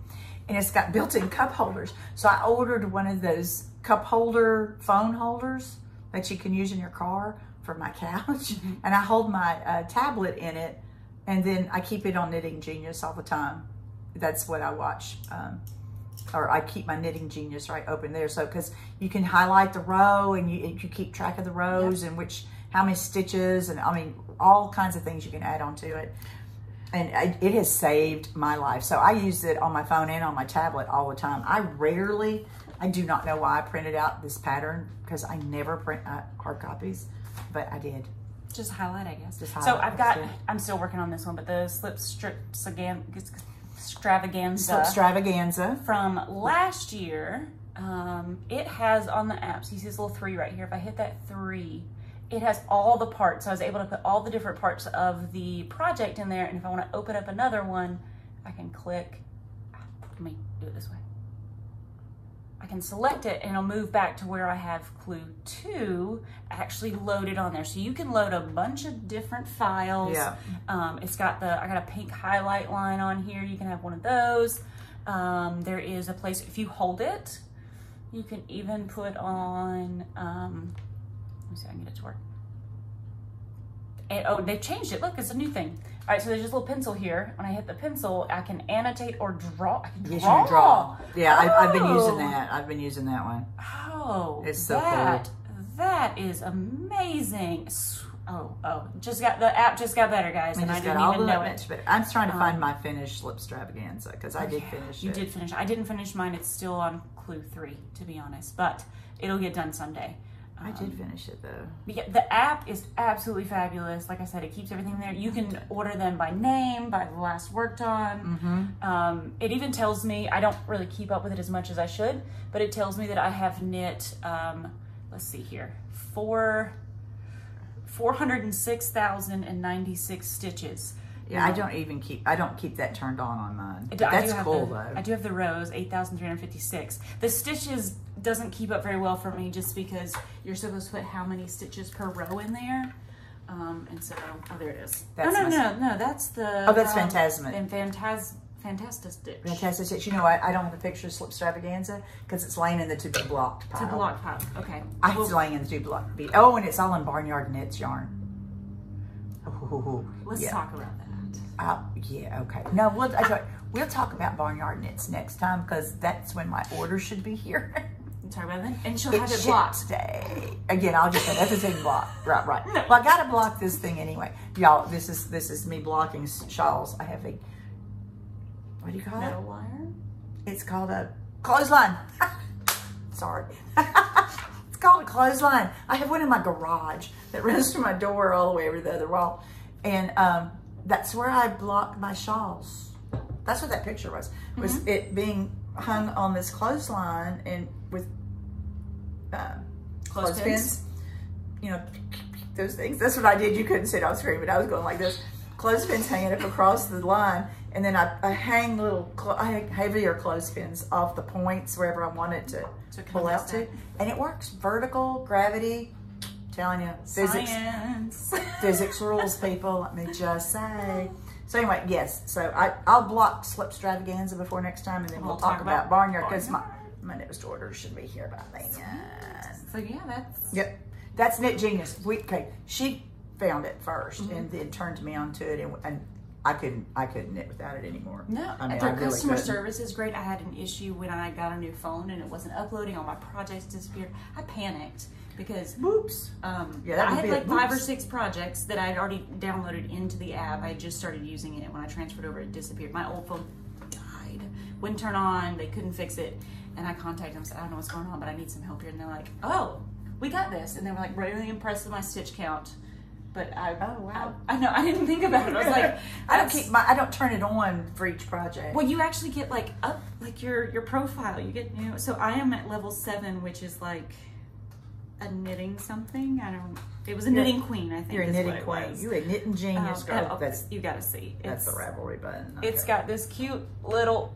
and it's got built-in cup holders. So I ordered one of those cup holder phone holders that you can use in your car for my couch, and I hold my uh, tablet in it. And then I keep it on Knitting Genius all the time. That's what I watch. Um, or I keep my Knitting Genius right open there. So, because you can highlight the row and you, you keep track of the rows yep. and which, how many stitches, and I mean, all kinds of things you can add onto it. And I, it has saved my life. So I use it on my phone and on my tablet all the time. I rarely, I do not know why I printed out this pattern, because I never print uh, hard copies, but I did. Just highlight, I guess. Just highlight. So I've got, I'm still working on this one, but the slip strips again, extravaganza, extravaganza from last year. Um, it has on the apps, you see this little three right here. If I hit that three, it has all the parts. So I was able to put all the different parts of the project in there. And if I want to open up another one, I can click, let me do it this way. I can select it and it'll move back to where I have clue two actually loaded on there. So you can load a bunch of different files. Yeah. Um, it's got the, I got a pink highlight line on here. You can have one of those. Um, there is a place, if you hold it, you can even put on, um, let me see if I can get it to work. And, oh, they've changed it. Look, it's a new thing. All right, so there's this little pencil here. When I hit the pencil, I can annotate or draw. I can draw. Yes, you can draw. Yeah, oh. I've, I've been using that. I've been using that one. Oh, it's so that, cool. That is amazing. Oh, oh, just got the app just got better, guys, and I didn't even know it. I'm trying to find um, my finished Slipstravaganza because I did yeah, finish you it. You did finish. I didn't finish mine. It's still on clue three, to be honest, but it'll get done someday. I did finish it though. Yeah, the app is absolutely fabulous. Like I said, it keeps everything there. You can order them by name, by the last worked on. Mm-hmm. Um, it even tells me, I don't really keep up with it as much as I should, but it tells me that I have knit, um, let's see here, four, four hundred six thousand ninety-six stitches. Yeah, I don't even keep, I don't keep that turned on on mine. But that's cool the, though. I do have the rows, eight thousand three hundred fifty-six. The stitches doesn't keep up very well for me just because you're supposed to put how many stitches per row in there. Um, and so, oh, there it is. That's no, no, no, no, no, that's the... Oh, that's um, Fantasmic. And Fantas Fantastic Stitch. Fantastic Stitch. You know, I, I don't have a picture of Slipstravaganza because it's laying in the two blocked pile. It's a blocked pile, okay. I well, it's laying in the two blocked pile. Oh, and it's all in Barnyard Knits yarn. Oh, let's yeah. talk about that. Uh, yeah, okay. No, we'll, I, we'll talk about Barnyard Knits next time because that's when my order should be here. Talk about that? And she'll it have it blocked. Stay. Again, I'll just have everything blocked. Right, right. No. Well, I got to block this thing anyway. Y'all, this is this is me blocking shawls. I have a, what do you call Metal it? Wire? It's called a clothesline. Sorry. It's called a clothesline. I have one in my garage that runs through my door all the way over the other wall. And, um, that's where I blocked my shawls. That's what that picture was, was mm-hmm. it being hung on this clothesline and with uh, clothespins, pins. You know, those things. That's what I did. You couldn't see it. I was screaming, but I was going like this. Clothespins hanging up across the line. And then I, I hang little, I hang heavier clothespins off the points wherever I wanted to so pull out to. And it works. Vertical, gravity. Telling you, physics, Science. physics rules, people. Let me just say. So anyway, yes. So I, I'll block Slipstravaganza before next time, and then we'll, we'll talk, talk about, about Barnyard because my my next order should be here by then. So yeah, that's yep. That's Knit Genius. We okay. She found it first, mm-hmm. and then turned me onto it, and, and I couldn't I couldn't knit without it anymore. No, I mean, their I really customer couldn't. service is great. I had an issue when I got a new phone and it wasn't uploading. All my projects disappeared. I panicked. Because whoops, um, yeah, I had like oops. five or six projects that I had already downloaded into the app. I just started using it, and when I transferred over, it disappeared. My old phone died, wouldn't turn on, they couldn't fix it. And I contacted them and said, I don't know what's going on, but I need some help here. And they're like, oh, we got this. And they were like really impressed with my stitch count. But I, oh wow, I, I know I didn't think about it. I was like, I don't keep my, I don't turn it on for each project. Well, you actually get like up, like your your profile. You get you know. So I am at level seven, which is like. A knitting something. I don't. It was a knitting you're, queen. I think you're a knitting queen. You're a knitting genius um, girl. Oh, that's you got to see. That's it's, the Ravelry button. Okay. It's got this cute little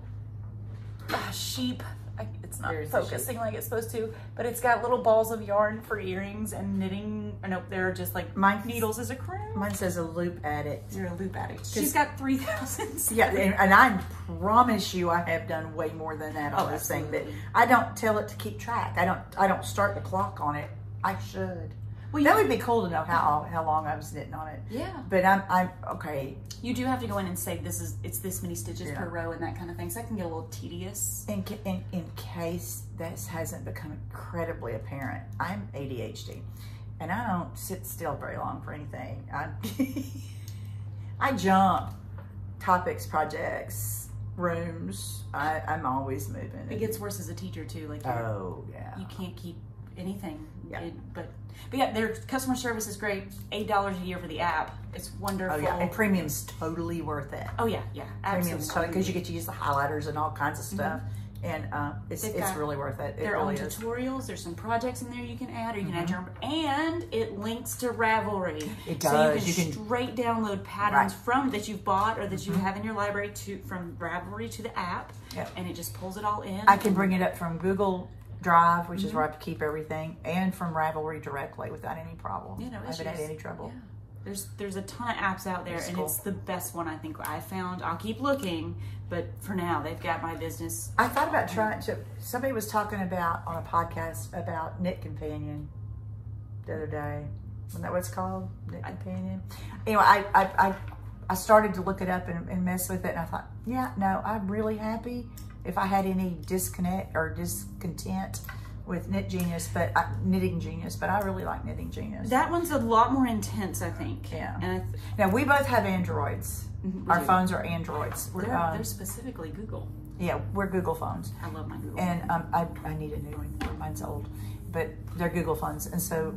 uh, sheep. I, it's not There's focusing like it's supposed to, but it's got little balls of yarn for earrings and knitting. Or nope, they're just like mine needles as a crown. Mine says a loop addict. You're a loop addict. She's got three thousand. Yeah, and, and I promise you, I have done way more than that on oh, this absolutely. thing. But I don't tell it to keep track. I don't. I don't start the clock on it. I should. Well, that would be cool to know how how long I was knitting on it. Yeah. But I'm I'm okay. You do have to go in and say this is it's this many stitches yeah. per row and that kind of thing. So that can get a little tedious. In in, in case this hasn't become incredibly apparent, I'm A D H D, and I don't sit still very long for anything. I I jump topics, projects, rooms. I I'm always moving. It gets worse as a teacher too. Like oh yeah, you can't keep anything. Yeah. It, but but yeah, their customer service is great. Eight dollars a year for the app. It's wonderful. Oh yeah, and premium's totally worth it. Oh yeah, yeah, premium's absolutely. Because you get to use the highlighters and all kinds of stuff, mm-hmm. and uh, it's They've it's really worth it. it their really own is. tutorials. There's some projects in there you can add, or you can mm-hmm. add your and it links to Ravelry. It does. So you can, you can straight download patterns right. from that you've bought or that mm-hmm. you have in your library to from Ravelry to the app, yep. and it just pulls it all in. I can bring it up from Google Drive, which mm-hmm. is where I keep everything, and from Ravelry directly without any problem. You know, I haven't had any trouble. Yeah. There's there's a ton of apps out there, and cool. it's the best one I think I found. I'll keep looking, but for now, they've got my business. I thought about trying to. Somebody was talking about on a podcast about Knit Companion the other day. Isn't that what it's called? Knit Companion. Anyway, I I I, I started to look it up and, and mess with it, and I thought, yeah, no, I'm really happy. If I had any disconnect or discontent with Knit Genius, but I, Knitting Genius, but I really like Knitting Genius. That one's a lot more intense, I think. Yeah. And I th now we both have Androids. We Our do. phones are Androids. We're, they're, um, they're specifically Google. Yeah, we're Google phones. I love my Google. And um, I I need a new one. Mine's old. but they're Google funds, and so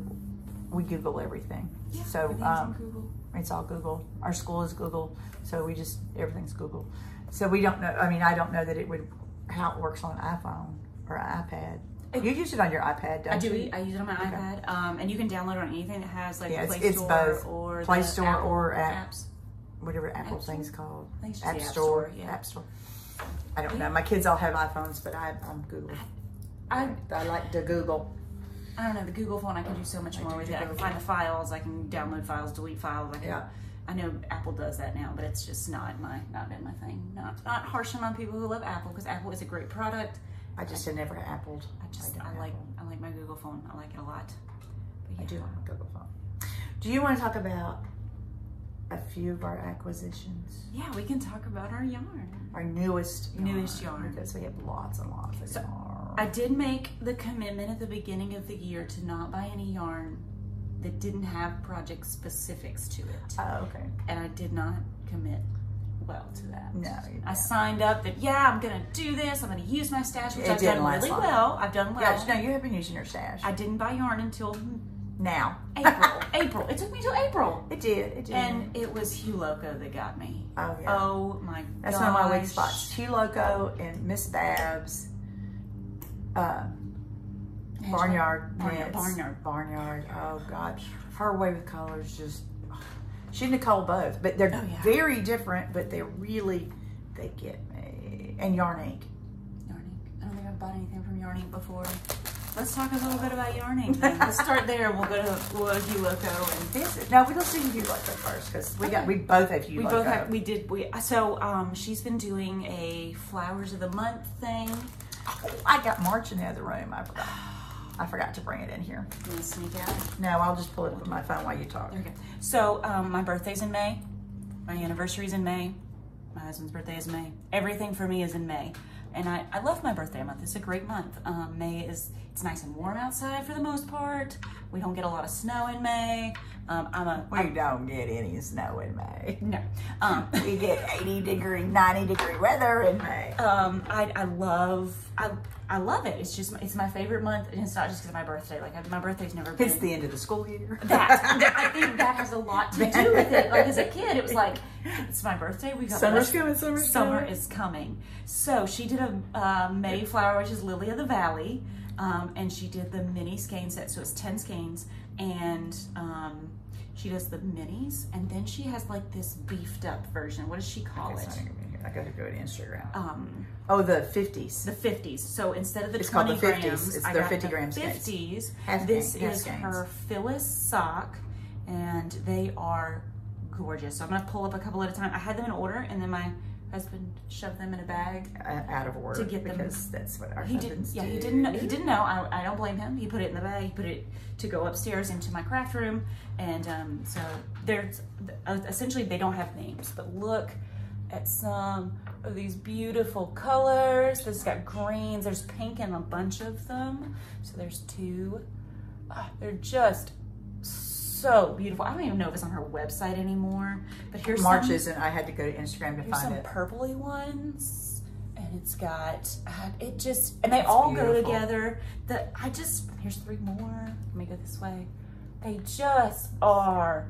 we Google everything. Yeah, so it's, um, Google. It's all Google. Our school is Google, so we just, everything's Google. So we don't know, I mean, I don't know that it would, how it works on iPhone or iPad. You use it on your iPad, don't you? I do. You? I use it on my okay. iPad, um, and you can download it on anything that has like yeah, Play it's, it's Store both. or Play Store Apple, or app, apps, whatever Apple apps. thing's called. I think it's app, app Store, yeah. App Store. I don't yeah. know. My kids all have iPhones, but I, I'm Google. I, I, I like to Google. I don't know, the Google phone. I can do so much I more with it. I can find the files. I can download files, delete files. I can. Yeah. I know Apple does that now, but it's just not my not been my thing. Not not harshing on people who love Apple, because Apple is a great product. I just I, have never appled. I just I, I like I like my Google phone. I like it a lot. But yeah. I do like my Google phone. Do you want to talk about a few of our acquisitions? Yeah, we can talk about our yarn. Our newest yarn. Newest yarn. Because we have lots and lots of so, yarn. I did make the commitment at the beginning of the year to not buy any yarn that didn't have project specifics to it. Oh, okay. And I did not commit well to that. No, I signed up that, yeah, I'm going to do this. I'm going to use my stash, which it I've done really long. well. I've done well. Gosh, no, you have been using your stash. I didn't buy yarn until now. April. April. It took me till April. It did. It did. And it was Hue Loco that got me. Oh, yeah. Oh, my god. That's gosh. one of my weak spots. Hue Loco and Miss Babs. Uh, Barnyard. Barnyard. Barnyard. Barnyard. Oh, God. Her way with colors just... She and Nicole both, but they're oh, yeah. very different, but they really, they get me. And Yarn Ink. Yarn Ink. I don't think I've bought anything from Yarn Ink before. Let's talk a little bit about Yarn Ink then. Let's start there, and we'll go to we'll Hue Loco and this. Is, no, we let's do Hue Loco first, because we okay. got we both have Hue Loco. We both have, we did, we, so um, she's been doing a Flowers of the Month thing. Oh, I got March in the other room, I forgot. I forgot to bring it in here. You want to sneak out? No, I'll just pull it up on my phone while you talk. There we go. So, um, my birthday's in May. My anniversary's in May. My husband's birthday is May. Everything for me is in May. And I, I love my birthday month. It's a great month. Um, May is, it's nice and warm outside for the most part. We don't get a lot of snow in May. Um, I'm a, we I'm, don't get any snow in May. No. Um, we get eighty degree, ninety degree weather in May. Um, I, I love, I, I love it. It's just, it's my favorite month, and it's not just because of my birthday. Like, I, my birthday's never been. It's the end of the school year. That, that I think that has a lot to do with it. Like, as a kid, it was like, it's my birthday. We got summer's coming. Summer's summer coming. is coming. So she did a uh, Mayflower, which is Lily of the Valley, um, and she did the mini skein set. So it's ten skeins. And um, she does the minis, and then she has like this beefed up version. What does she call it? I gotta go to Instagram. Um, oh, the fifties. The fifties. So instead of the it's twenty called the fifties. grams, it's I their fifty grams. Fifties. This half is gains. her Phyllis sock, and they are gorgeous. So I'm gonna pull up a couple at a time. I had them in order, and then my husband shoved them in a bag uh, out of order to get them, because that's what our he husbands did, yeah, do. Yeah, he didn't know. He didn't know. I, I don't blame him. He put it in the bag. He put it to go upstairs into my craft room, and um, so they're essentially, they don't have names, but look at some of these beautiful colors. This has got greens. There's pink in a bunch of them. So there's two. Oh, they're just so beautiful. I don't even know if it's on her website anymore. But here's March some, isn't. I had to go to Instagram to here's find some it. Purpley ones, and it's got uh, it just and they it's all beautiful. go together. The I just here's three more. Let me go this way. They just are.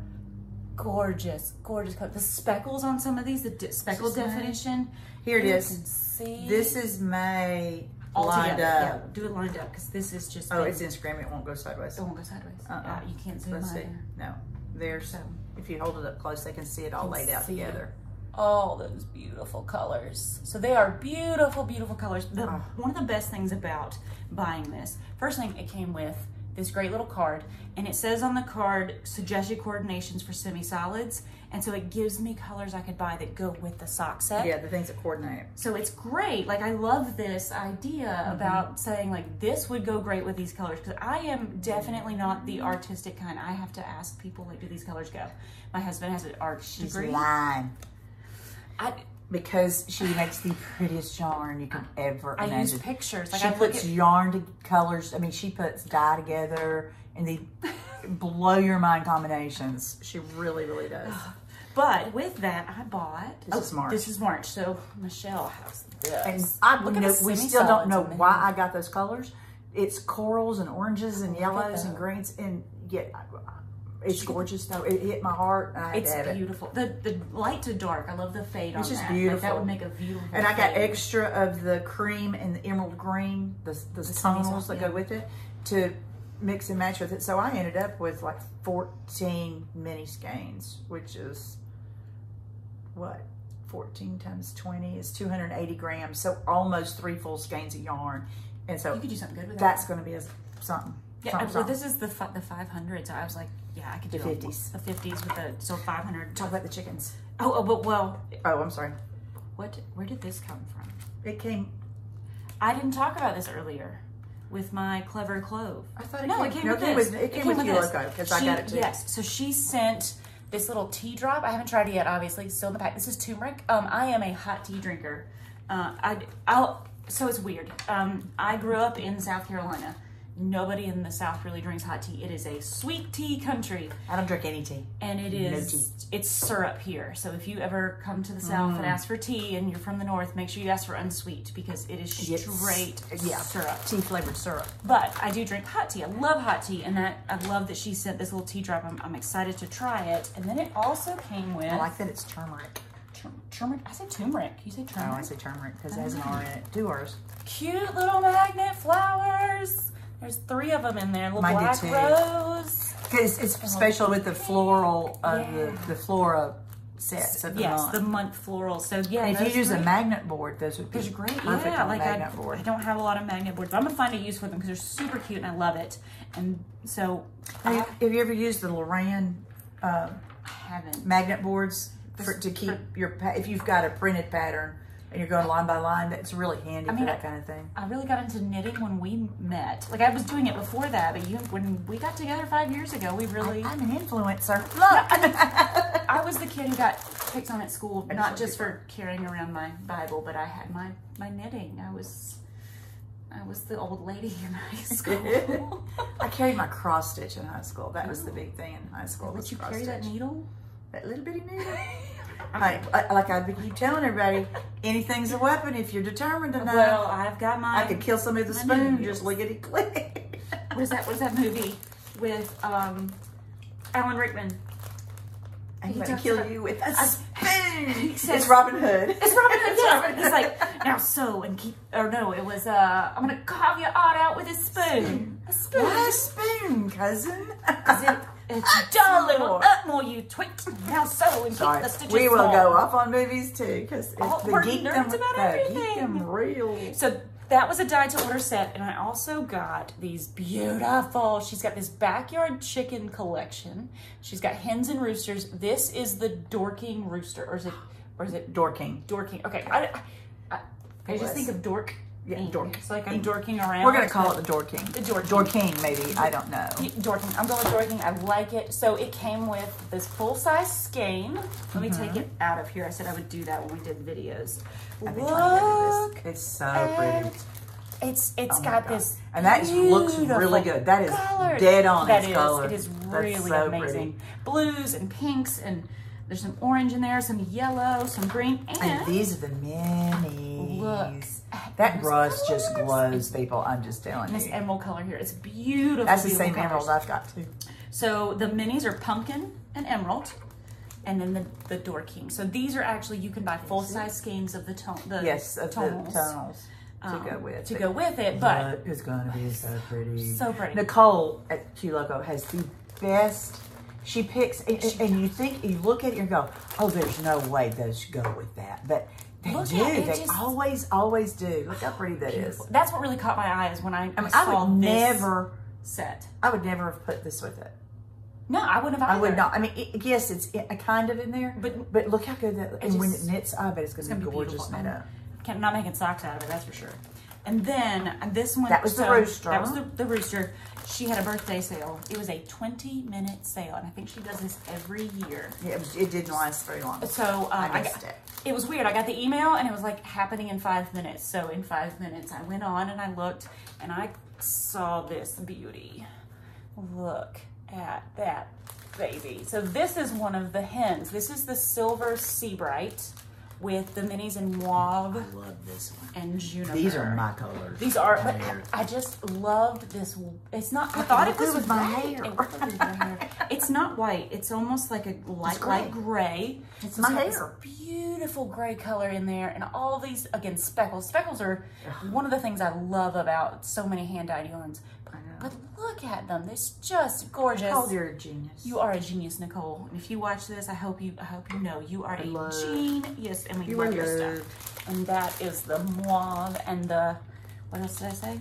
Gorgeous, gorgeous color. The speckles on some of these, the speckle definition. Here it is. You can see. This is May lined up. Yeah, do it lined up, because this is just. Oh, big. It's Instagram. It won't go sideways. It won't go sideways. Uh-uh. Yeah, you can't zoom Let's see. No, there's. So, if you hold it up close, they can see it all laid out together. It. All those beautiful colors. So they are beautiful, beautiful colors. The, oh. One of the best things about buying this, first thing it came with. This great little card, and it says on the card suggested coordinations for semi-solids, and so it gives me colors I could buy that go with the sock set. Yeah, the things that coordinate. So it's great. Like, I love this idea mm-hmm. about saying, like, this would go great with these colors, because I am definitely not the artistic kind. I have to ask people, like, do these colors go? My husband has an art degree. She's lying. I... Because she makes the prettiest yarn you can ever imagine. I use pictures. Like she I puts yarn to colors. I mean, she puts dye together and the blow your mind combinations. She really, really does. But with that, I bought. This oh, is March. This is March. So Michelle has this. And I, Look know, we still don't know why I got those colors. it's corals and oranges and yellows and greens, and yet it's gorgeous though. It hit my heart. And I it's had beautiful. It. The the light to dark. I love the fade on that. It's just beautiful. Like, that would make a beautiful. And I got fade. Extra of the cream and the emerald green, the the, the tonals that yeah. go with it, to mix and match with it. So I ended up with like fourteen mini skeins, which is what fourteen times twenty is two hundred eighty grams. So almost three full skeins of yarn. And so you could do something good with that. That's going to be a something. Yeah, something, well, something. This is the the five hundred. So I was like, yeah, I could do the fifties. The fifties with the so five hundred. Talk about the chickens. Oh, oh, but well. Oh, I'm sorry. What? Where did this come from? It came. I didn't talk about this earlier with my Clever Clove. I thought it no, came. It came no, with it, was, it came with Hue Loco because I got it too. Yes. So she sent this little tea drop. I haven't tried it yet. Obviously, still in the pack. This is turmeric. Um, I am a hot tea drinker. Uh, I I'll. So it's weird. Um, I grew up in South Carolina. Nobody in the South really drinks hot tea. It is a sweet tea country. I don't drink any tea. And it is, no tea. It's syrup here. So if you ever come to the South mm. and ask for tea and you're from the North, make sure you ask for unsweet because it is straight it's, yeah, syrup. Tea flavored syrup. But I do drink hot tea. I love hot tea. And that I love that she sent this little tea drop. I'm, I'm excited to try it. And then it also came with. I like that it's turmeric. Turmeric? I said turmeric. You say turmeric? No, I say turmeric because it has an R in it. Two R's. Cute little magnet flowers. There's three of them in there. Little Mine black rose. Because it's oh, special with the floral of yeah. the, the flora sets of the yes, month. Yes, the month floral. So yeah, and if you three, use a magnet board, those would be those great. Perfect yeah, on like magnet I, board. I don't have a lot of magnet boards, but I'm gonna find a use for them because they're super cute and I love it. And so, have, I, have you ever used the Loran? Uh, I haven't. Magnet boards. For, to keep your, if you've got a printed pattern and you're going line by line, that's really handy I mean, for that kind of thing. I really got into knitting when we met. Like, I was doing it before that, but you, when we got together five years ago, we really... I, I'm an influencer. Look! I, I was the kid who got picked on at school, not just for carrying around my Bible, but I had my, my knitting. I was... I was the old lady in high school. I carried my cross stitch in high school. That was the big thing in high school. Did you carry stitch. that needle? That little bitty needle. I, I, like I keep telling everybody, anything's a weapon if you're determined enough. Well, I've got my. I could kill somebody with a spoon. News. Just lickety click. What is that? What is that movie with um, Alan Rickman? I'm gonna kill about, you with a spoon. Says, it's Robin Hood. It's Robin Hood. It's Robin Hood. He's like now sew and keep. Or no, it was. Uh, I'm gonna carve your art out with a spoon. A spoon. Why a spoon, cousin? It's a little bit more, you twit. Now so, and Sorry. keep the stitches We will small. go off on movies, too, because oh, the geek nerds them, about everything. real. So that was a dye-to-order set, and I also got these beautiful... She's got this backyard chicken collection. She's got hens and roosters. This is the Dorking rooster, or is it... Or is it Dorking. Dorking. Okay. I, I, I just think of dork... Yeah, dork. It's like I'm Ink. dorking around. We're going to call it the Dorking. The Dorking. Dorking, maybe. I don't know. Dorking. I'm going with Dorking. I like it. So it came with this full-size skein. Let mm-hmm. me take it out of here. I said I would do that when we did videos. I've been trying to get into this. It's so pretty. It's It's oh got this And that looks really good. That is color. dead on that its is. color. It is really so amazing. Pretty. Blues and pinks and... There's some orange in there, some yellow, some green, and, and these are the minis. Look, that rose just glows, people. I'm just telling you. This emerald color here, it's beautiful. That's the same emerald I've got too. So the minis are pumpkin and emerald, and then the the Dorking. So these are actually you can buy full size skeins of the tone. The yes, of tonals. the tonals. To go with um, it. To go with it, but it's going to be so pretty. So pretty. Nicole at Hue Loco has the best. She picks, and, she, and you think, you look at it and go, oh, there's no way those go with that. But they do. They just, always, always do. Look how pretty that is. That's what really caught my eye is when I, I, mean, I saw would this never, set. I would never have put this with it. No, I wouldn't have either. I would not. I mean, it, yes, it's a kind of in there, but but look how good that looks. And just, when it knits, I bet it's going to be gorgeous knit up. I'm not making socks out of it, that's for sure. And then this one. That was so, the rooster. That was the, the rooster. She had a birthday sale. It was a twenty minute sale. And I think she does this every year. Yeah, it, it didn't last very long. So um, I missed I got, it. It was weird. I got the email and it was like happening in five minutes. So in five minutes, I went on and I looked and I saw this beauty. Look at that baby. So this is one of the hens. This is the silver Seabright. with the minis in mauve. I love this one. And juniper. These are my colors. These are, but I, I just loved this. It's not, I, I thought it was, was my hair. It was my hair. It's not white. It's almost like a light, gray. light gray. It's, it's my hair. Beautiful gray color in there. And all these, again, speckles. Speckles are one of the things I love about so many hand-dyed yarns. But, but look at them. They're just gorgeous. Nicole, you're a genius. You are a genius, Nicole. And if you watch this, I hope you I hope you know you are I a genius. Yes, and we you love your stuff. And that is the mauve and the, what else did I say?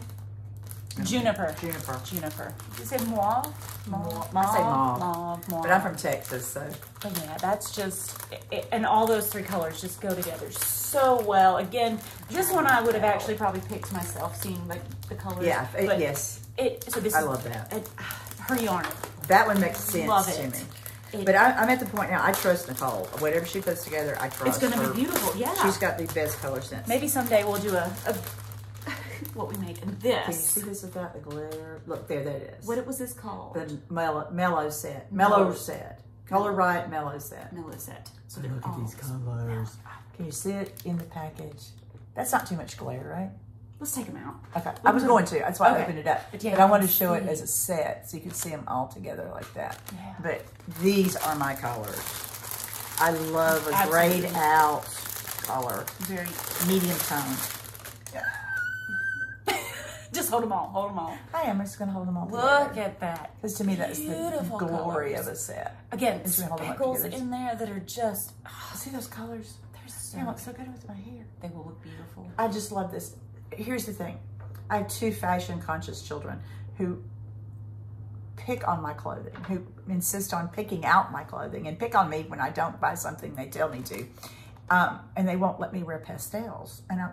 Juniper. Juniper. Juniper. You said mauve? Mauve. mauve. I say mauve. Mauve, mauve. But I'm from Texas, so. But yeah, that's just, it, and all those three colors just go together so well. Again, this one I would have actually probably picked myself, seeing like the colors. Yeah, it, but yes. It, so this I is, love that. It, her yarn. That one makes sense love it. to me. It, but I, I'm at the point now, I trust Nicole. Whatever she puts together, I trust her. It's going to be beautiful, yeah. She's got the best color sense. Maybe someday we'll do a... a what we made in this. Can you see this without the glitter? Look, there that is. What was this called? The mellow, mellow set. Mellow oh. set. Color oh. right, mellow set. Mellow set. So oh, look all at these colors. Can you see it in the package? That's not too much glare, right? Let's take them out. Okay. We'll I was going to. That's why okay. I opened it up. But, yeah, but I wanted to show it as a set so you could see them all together like that. Yeah. But these are my colors. I love a Absolutely. grayed out color. Very medium tone. Just hold them all. Hold them all. I am. I'm just going to hold them all. Look together. at that. Because to me, that's Beautiful the glory colors. of a set. Again, it's speckles in there that are just... Oh, see those colors? They're so they look so good with my hair. They will look beautiful. I just love this. Here's the thing. I have two fashion-conscious children who pick on my clothing, who insist on picking out my clothing and pick on me when I don't buy something they tell me to. Um, and they won't let me wear pastels. And I,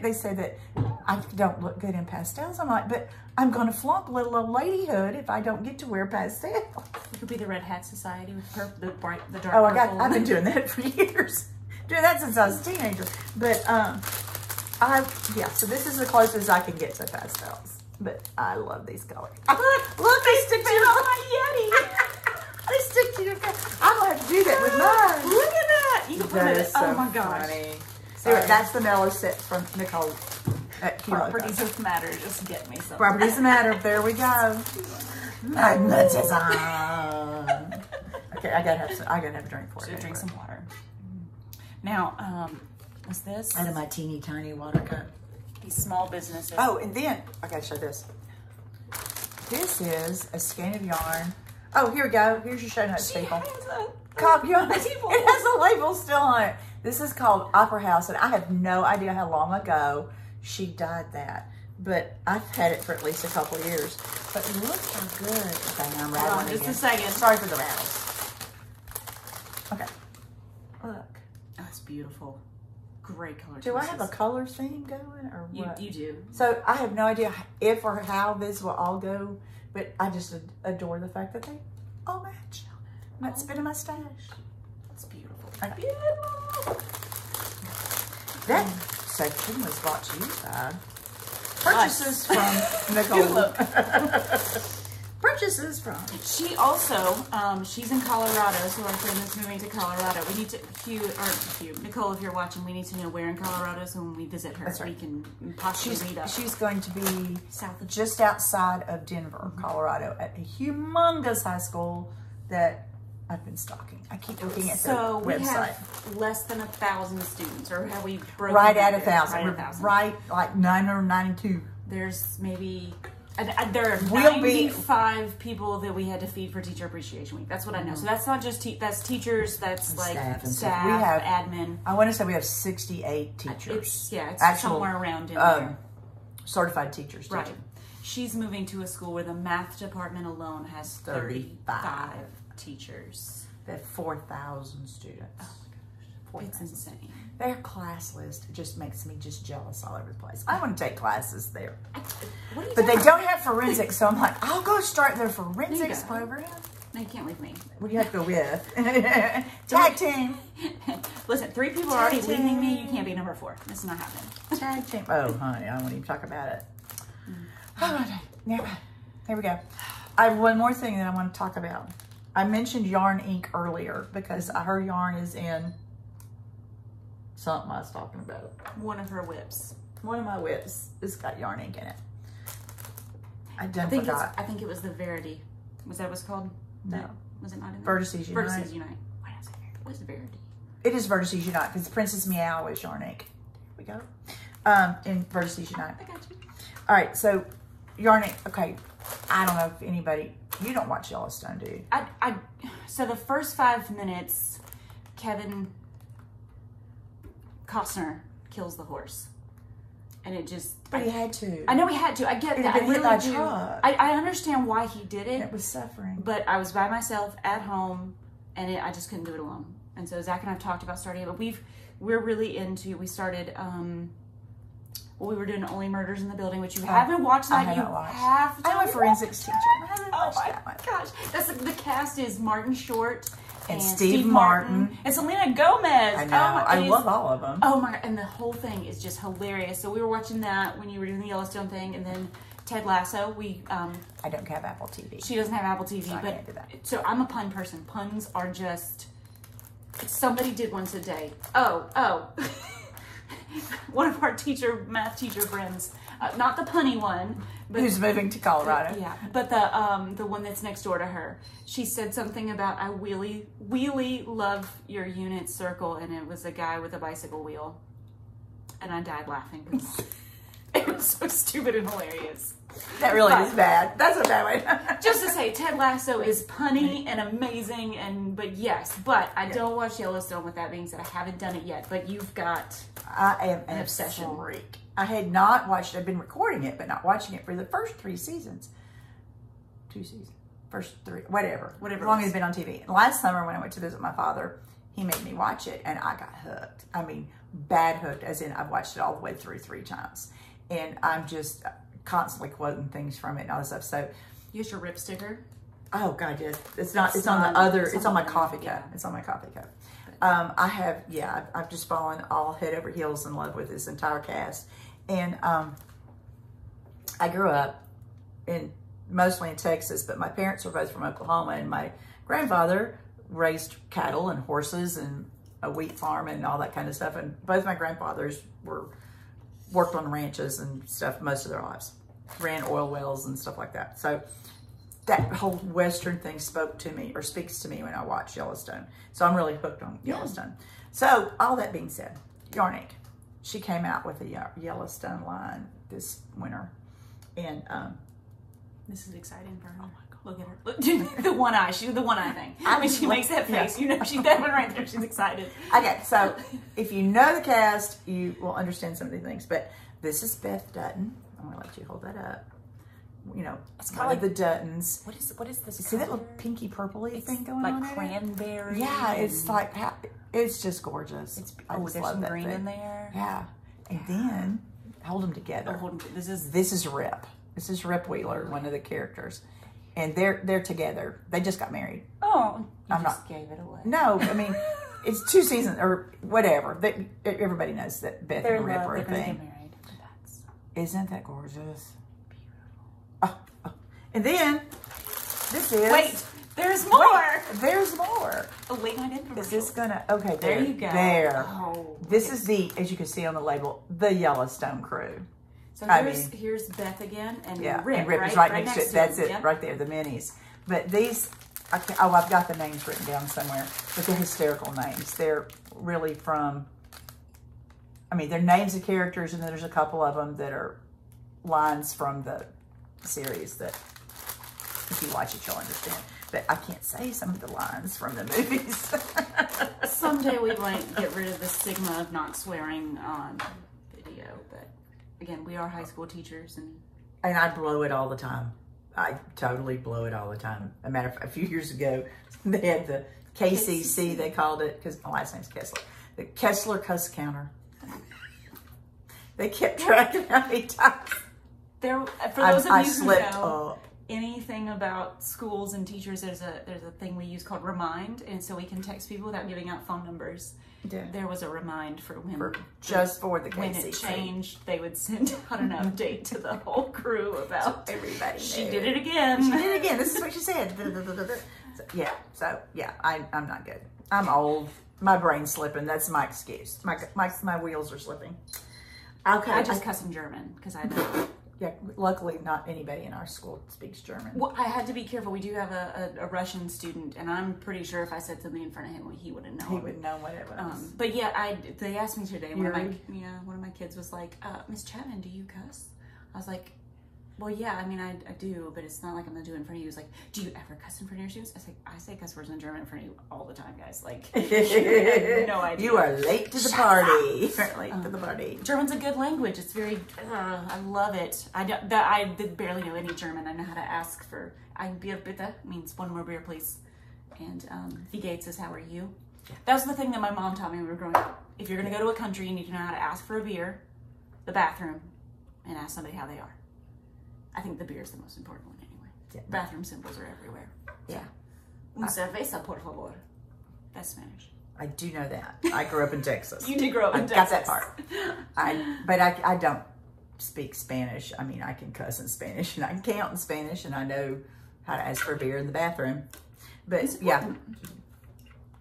they say that I don't look good in pastels. I'm like, but I'm going to flaunt little old ladyhood if I don't get to wear pastels. You could be the Red Hat Society with purple, the bright, the dark. Oh, I got. I've been doing that for years. Doing that since I was a teenager. But um, I yeah. So this is the closest I can get to pastels. But I love these colors. Look, look, they stick to my Yeti. They stick to your face. I'm gonna have to do that with mine. Look at that! You can put it. So oh my gosh! Anyway, that's the mellow set from Nicole. At Properties of Matter. Just get me some. Properties of Matter. There we go. Magnetism. Okay, I gotta have some, I gotta have a drink for it. Anyway. Drink some water. Now, um, what's this? Out of my teeny tiny water cup. These small businesses. Oh, and then I gotta show this. This is a skein of yarn. Oh, here we go. Here's your show notes, she people. Has a, Cog Yarns. It has a label still on it. This is called Opera House, and I have no idea how long ago she dyed that, but I've had it for at least a couple of years. But look how good. Okay, now I'm rattling again. Just a second. Sorry for the rattles. Okay. Look. That's beautiful. Great color Do choices. I have a color theme going, or what? You, you do. So I have no idea if or how this will all go. But I just adore the fact that they all match. I'm not spinning my stash. That's beautiful. Right. Beautiful. That section was brought to you by Purchases from Nicole. Purchases from. She also, um, she's in Colorado, so our friend is moving to Colorado. We need to, Hugh, or Hugh, Nicole, if you're watching, we need to know where in Colorado, so when we visit her, That's right. we can possibly she's, meet up. She's going to be south of just outside of Denver, Colorado, at a humongous high school that I've been stalking. I keep looking at so the website. So we have less than a thousand students, or have we broken Right at a thousand. Right, We're at a thousand. right like nine or ninety-two. There's maybe... And there are we'll ninety-five be, people that we had to feed for Teacher Appreciation Week. That's what I know. So that's not just te that's teachers. That's like staff, staff we have, admin. I want to say we have sixty-eight teachers. It's, yeah, it's Actual, somewhere around in um, there. Certified teachers, teaching. right? She's moving to a school where the math department alone has thirty-five, thirty-five teachers. They have four thousand students. Oh my gosh, it's insane. Their class list just makes me just jealous all over the place. I want to take classes there. What are you but they about? don't have forensics, so I'm like, I'll go start their forensics program. No, you can't leave me. What do you have to go with? Tag team. Listen, three people Tag are already team. leaving me. You can't be number four. This is not happening. Tag team. Oh, honey, I won't even talk about it. Oh, yeah. Here we go. I have one more thing that I want to talk about. I mentioned Yarn Ink earlier because her yarn is in... something I was talking about. One of her whips. One of my whips. It's got Yarn Ink in it. I don't I think forgot. I think it was the Verity. Was that what it's called? No. no. Was it not in there? Vertices Unite. Vertices Unite. Why did I say Verity? What's the Verity? It is Vertices Unite because Princess Meow is Yarn Ink. There we go. Um, in Vertices Unite. I got you. All right, so Yarn Ink. Okay, I don't know if anybody, you don't watch Yellowstone, do you? I, I, so the first five minutes, Kevin Costner kills the horse. And it just... But I, he had to. I know he had to. I get it that. I really do. I, I understand why he did it. It was suffering. But I was by myself at home, and it, I just couldn't do it alone. And so Zach and I have talked about starting it, but we've, we're really into, we started, um, well, we were doing Only Murders in the Building, which you I, haven't watched that. I haven't you watched. have to. I'm a forensics teacher. I haven't watched oh my that one. Gosh. That's, the cast is Martin Short. And, and Steve, Steve Martin. Martin. And Selena Gomez. I know. Oh, I love all of them. Oh my, and the whole thing is just hilarious. So we were watching that when you were doing the Yellowstone thing, and then Ted Lasso. We um, I don't have Apple T V. She doesn't have Apple T V, so but I do that. So I'm a pun person. Puns are just somebody did once a day. Oh, oh. One of our teacher, math teacher friends, uh, not the punny one, but who's moving to Colorado? The, yeah, but the um the one that's next door to her. She said something about I really, really love your unit circle, and it was a guy with a bicycle wheel, and I died laughing. It was so stupid and hilarious. That really but, is bad. That's a bad way. Just to say, Ted Lasso is punny and amazing, and but yes, but I yeah. don't watch Yellowstone. With that being said, I haven't done it yet. But you've got I am an, an obsession freak. I had not watched. I've been recording it, but not watching it for the first three seasons. Two seasons, first three, whatever, whatever. As long as it's been on T V. And last summer when I went to visit my father, he made me watch it, and I got hooked. I mean, bad hooked, as in I've watched it all the way through three times. And I'm just constantly quoting things from it and all this stuff. So, use your Rip sticker. Oh God, yes. It's not. It's, it's on, on the other. It's on my coffee cup. Yeah. It's on my coffee cup. Um, I have. Yeah, I've, I've just fallen all head over heels in love with this entire cast. And um, I grew up in mostly in Texas, but my parents were both from Oklahoma, and my grandfather raised cattle and horses and a wheat farm and all that kind of stuff. And both my grandfathers were. Worked on ranches and stuff most of their lives. Ran oil wells and stuff like that. So that whole Western thing spoke to me or speaks to me when I watch Yellowstone. So I'm really hooked on Yellowstone. Yeah. So all that being said, Yarn Ink. She came out with a Yellowstone line this winter. And um, this is exciting for her. Oh my God. Look at her. Look, the one eye. She did the one eye thing. I mean, she makes that face. Yeah. You know, she's that one right there. She's excited. Okay, so if you know the cast, you will understand some of these things. But this is Beth Dutton. I'm going to let you hold that up. You know, it's called like the Duttons. What is what is this? See that little pinky purpley thing going like on? Like cranberry. Yeah, it's like, it's just gorgeous. It's, I oh, there's some green thing. in there. Yeah. And then, hold them together. Oh, hold them, this, is, this is Rip. This is Rip Wheeler, one of the characters. And they're they're together. They just got married. Oh, you I'm just not, gave it away. No, I mean, it's two seasons or whatever. They, everybody knows that Beth they're and Rip are a thing. Married. That's... Isn't that gorgeous? Beautiful. Oh, oh. And then this is wait. There's more. Wait, there's more. Oh wait, I didn't. Is this gonna? Okay, there, there you go. There. Oh, this is the as you can see on the label, the Yellowstone crew. So here's, I mean, here's Beth again, and yeah, Rip, and Rip right, is right, right next to it. That's it, yep. right there, the minis. But these, I can't, oh, I've got the names written down somewhere, but they're hysterical names. They're really from, I mean, they're names of characters, and then there's a couple of them that are lines from the series that, if you watch it, you'll understand. But I can't say some of the lines from the movies. Someday we might get rid of the stigma of not swearing on video, but... Again, we are high school teachers, and and I blow it all the time. I totally blow it all the time. As a matter of fact, a few years ago, they had the K C C, they called it, because my last name's Kessler, the Kessler Cuss Counter. They kept track of how many times. There, for those I, of you I who know up. anything about schools and teachers, there's a there's a thing we use called Remind, and so we can text people without giving out phone numbers. Yeah. There was a remind for when for just for the K C C. When it changed, they would send out an update to the whole crew about so everybody. She knew. did it again. She did it again. This is what she said. So, yeah. So yeah, I, I'm not good. I'm old. my brain's slipping. That's my excuse. My, my, my wheels are slipping. Okay. I just I, cuss in German because I know. Yeah, luckily not anybody in our school speaks German. Well, I had to be careful. We do have a, a, a Russian student, and I'm pretty sure if I said something in front of him, he wouldn't know. He would know what it was. Um, but yeah, I, they asked me today, one of, my, you know, one of my kids was like, uh, Miss Chapman, do you cuss? I was like, well, yeah, I mean, I, I do, but it's not like I'm going to do it in front of you. He was like, do you ever cuss in front of your students? I was like, I say cuss words in German in front of you all the time, guys. Like, you have no idea. You are late to the party. Very late um, to the party. German's a good language. It's very, uh, I love it. I, don't, the, I barely know any German. I know how to ask for, ein Bier bitte means one more beer, please. And um, Wie geht's is how are you? That was the thing that my mom taught me when we were growing up. If you're going to go to a country, you need to know how to ask for a beer, the bathroom, and ask somebody how they are. I think the beer is the most important one anyway. Yeah. Bathroom symbols are everywhere. Yeah. Un cerveza, por favor. That's Spanish. I do know that. I grew up in Texas. You did grow up in I Texas. I got that part. I, but I, I don't speak Spanish. I mean, I can cuss in Spanish, and I can count in Spanish, and I know how to ask for a beer in the bathroom. But, yeah.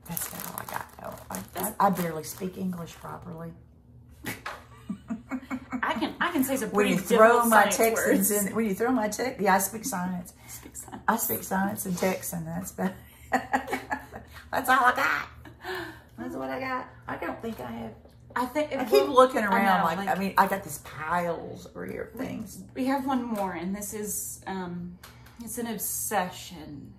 That's about all I got, though. I, I, I barely speak English properly. I can I can say some pretty difficult science words. In, when you throw my Texans in, yeah, I speak science. Speak science. I speak science in Texan. That's about that's all I got. That's what I got. I don't think I have. I think I keep we'll, looking around. I know, like, like I mean, I got these piles over here of things. We have one more, and this is um, it's an obsession.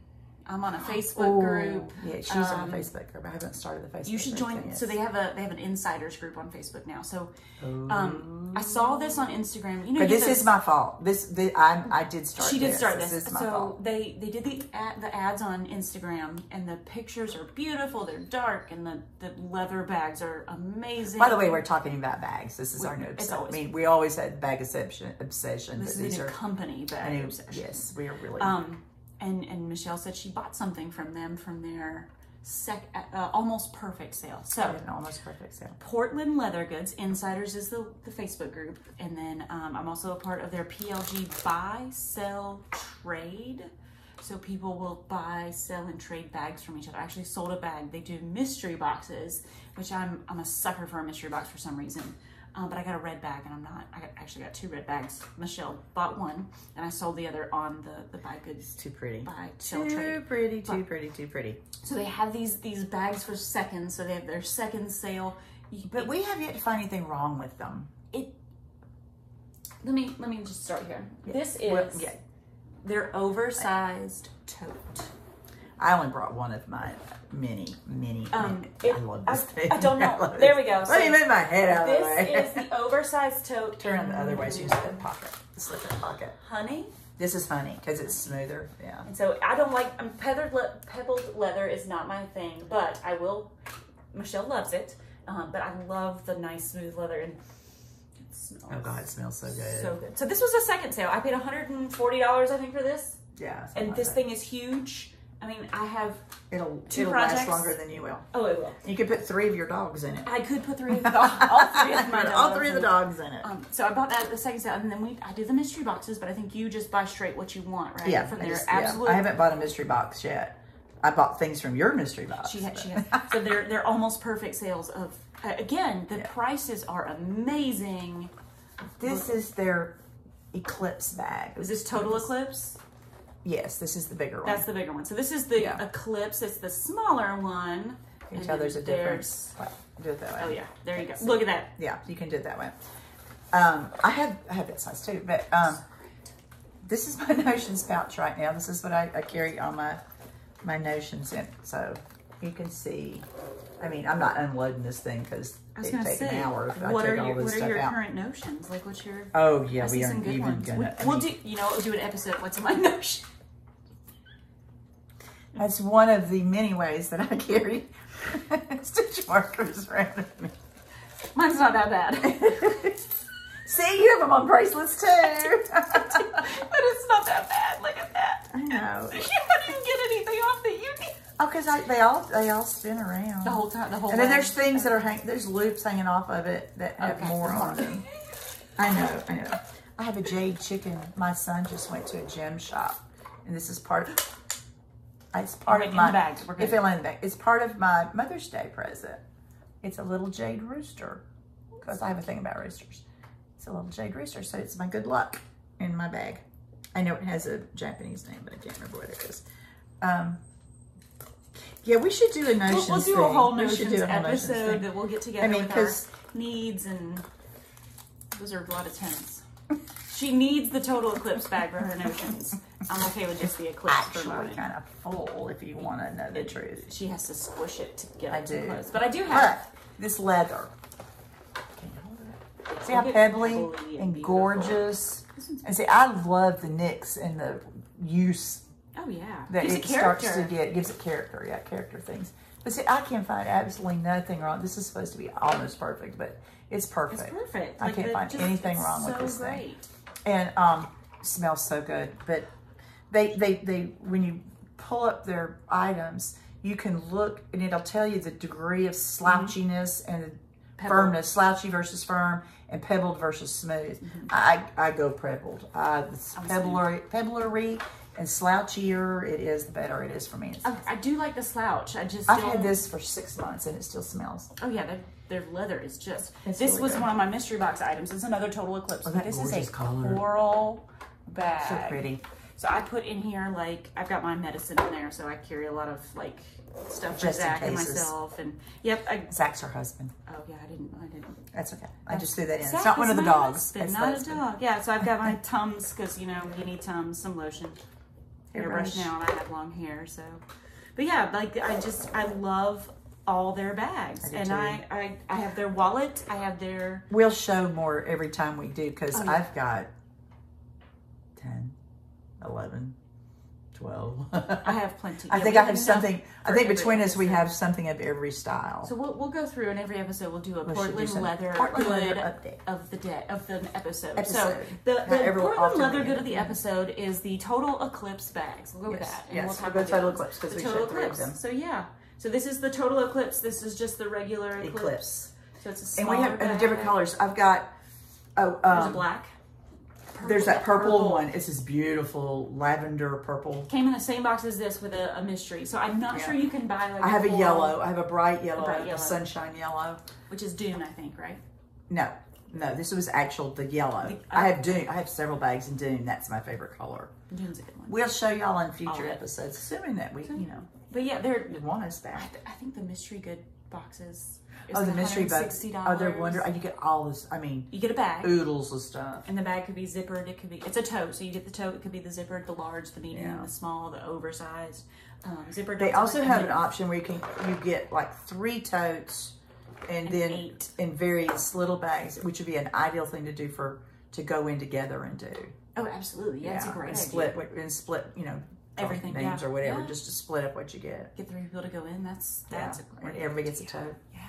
I'm on a Facebook oh, group. Yeah, she's um, on a Facebook group. I haven't started the Facebook. You should join. Yet. So they have a they have an insiders group on Facebook now. So um, I saw this on Instagram. You know, but you this is my fault. This, this I I did start. She this. did start this. this. this is my so fault. they they did the ad, the ads on Instagram, and the pictures are beautiful. They're dark, and the the leather bags are amazing. By the way, we're talking about bags. This is we, our new obsession. I mean, we always had bag obsession. Obsession. This but is these a are, company bag knew, obsession. Yes, we are really. Um, And, and Michele said she bought something from them from their sec, uh, almost perfect sale. So an almost perfect sale. Portland Leather Goods Insiders is the, the Facebook group, and then um, I'm also a part of their P L G Buy Sell Trade. So people will buy, sell, and trade bags from each other. I actually sold a bag. They do mystery boxes, which I'm I'm a sucker for a mystery box for some reason. Um, but I got a red bag, and I'm not. I got, actually got two red bags. Michele bought one, and I sold the other on the the buy goods. Too pretty. Buy sell trade. Too pretty. Too pretty. Too pretty. So they have these these bags for seconds. So they have their second sale. But we have yet to find anything wrong with them. It. Let me let me just start here. Yeah. This is well, yeah. their oversized tote. I only brought one of my mini, mini, um, mini. It, I love this I, thing. I don't know. I there we go. So Let me move my head out of the way. This is the oversized tote. Turn it the other way so you can slip in pocket. Slip in pocket. Honey? This is honey because it's smoother. Yeah. And so I don't like, um, pebbled, le pebbled leather is not my thing, but I will, Michele loves it, um, but I love the nice smooth leather. And it smells. Oh God, it smells so good. So good. So this was a second sale. I paid one hundred forty dollars, I think, for this. Yeah. And like this that. thing is huge. I mean, I have it'll, two it'll projects. It'll last longer than you will. Oh, it will. You could put three of your dogs in it. I could put three of the dogs. All three of my dogs. All three of the dogs in it. Um, so I bought that at the second sale, and then we I do the mystery boxes, but I think you just buy straight what you want, right? Yeah. From I, just, absolute... yeah. I haven't bought a mystery box yet. I bought things from your mystery box. She had, she had. So they're they're almost perfect sales of. Uh, again, the yeah. prices are amazing. This Look. is their Eclipse bag. Is this Total Eclipse? Yes, this is the bigger one. That's the bigger one. So this is the yeah. Eclipse. It's the smaller one. You can tell there's a difference. There's... Well, do it that way. Oh yeah, there you go. So, look at that. Yeah, you can do it that way. Um, I have I have that size too, but um, this is my Notions pouch right now. This is what I, I carry all my my Notions in. So you can see. I mean, I'm not unloading this thing because it would take say, an hour if I took all this stuff out. What are your current notions? Like, what's your... Oh, yeah, we aren't even going to... We, we'll do, you know, we'll do an episode of What's in My Notion. That's one of the many ways that I carry stitch markers around with me. Mine's not that bad. See, you have them on bracelets, too. But it's not that bad. Look at that. I know. How do you get anything off that you need? Oh, because they all they all spin around the whole time. The whole and then way. There's things that are hang, there's loops hanging off of it that have okay. more on them. I know, I know. I have a jade chicken. My son just went to a gem shop, and this is part of It's part of my bags. We're good. If in the bag. It's part of my Mother's Day present. It's a little jade rooster because I have a thing about roosters. It's a little jade rooster, so it's my good luck in my bag. I know it has a Japanese name, but I can't remember what it is. Um, yeah, we should do a Notions We'll, we'll do a whole thing. Notions we do a whole episode Notions that we'll get together I mean, with our needs, and those are a lot of tenants. She needs the Total Eclipse bag for her Notions. I'm okay with just the Eclipse for mine. Actually kind of full, if you want to know the truth. She has to squish it to get I do. Close. But I do have but this leather. Can you hold it up? See how pebbly and, and gorgeous. And see, I love the nicks and the use. Oh yeah, that it starts to get gives it character. Yeah, character things. But see, I can find absolutely nothing wrong. This is supposed to be almost perfect, but it's perfect. It's perfect. I like can't the, find just, anything wrong so with this great. thing. And um, smells so good. But they, they, they, when you pull up their items, you can look, and it'll tell you the degree of slouchiness mm-hmm. and Pebble. firmness, slouchy versus firm, and pebbled versus smooth. Mm-hmm. I, I go pebbled. Uh, pebblery, pebblery and slouchier it is, the better it is for me. I, I do like the slouch. I just I've had this for six months, and it still smells. Oh yeah. Their leather is just, it's this really was good. One of my mystery box items. It's another Total Eclipse. Oh, this is a color. coral bag. So pretty. So I put in here, like, I've got my medicine in there, so I carry a lot of, like, stuff for Zach and myself. And, yep. I, Zach's her husband. Oh, yeah, I didn't, I didn't. That's okay. I just threw that in. Zach it's not one of the dogs. Husband, it's not a dog. Yeah, so I've got my Tums, because, you know, you need Tums, some lotion, hairbrush now, and I have long hair, so. But, yeah, like, I just, I love all their bags, I and I, I I have their wallet, I have their... We'll show more every time we do, because oh, yeah. I've got ten, eleven, twelve. I have plenty. I yeah, think I have something, I think between episode. us we have something of every style. So we'll, we'll go through in every episode, we'll do a we'll Portland do leather Portland good update. Of the day, of the episode. episode. So the, the Portland leather good of the episode is the Total Eclipse bags. We'll go yes. with that. And yes, we'll talk we'll about Total Eclipse, because we Total Eclipse. Them. So yeah. So this is the Total Eclipse. This is just the regular Eclipse. Eclipse. So it's a smaller And we have bag. And different colors. I've got, oh, um, there's a black. Purple, there's that purple, purple one. It's this beautiful lavender purple. Came in the same box as this with a, a mystery. So I'm not yeah. sure you can buy like I have a, a yellow. I have a bright yellow. A bright yellow. A sunshine yellow. Which is Dune, I think, right? No. No, this was actual, the yellow. The, uh, I have Dune. I have several bags in Dune. That's my favorite color. Dune's a good one. We'll show y'all in future episodes, assuming that we, so, you know. But yeah, they're they want us back. I, th I think the mystery good boxes. Is oh, the mystery box. Oh, they're wonderful. You get all this. I mean, you get a bag, oodles of stuff, and the bag could be zippered. It could be. It's a tote, so you get the tote. It could be the zippered, the large, the medium, yeah. the small, the oversized. Um, zippered. They also have an option where you can you get like three totes, and, and then eight. in various little bags, which would be an ideal thing to do for to go in together and do. Oh, absolutely. Yeah, yeah. It's a great and idea. Split and split. You know. Everything names yeah. or whatever, yeah. just to split up what you get. Get three people to go in. That's that's yeah. a great and everybody gets a tote. Yeah,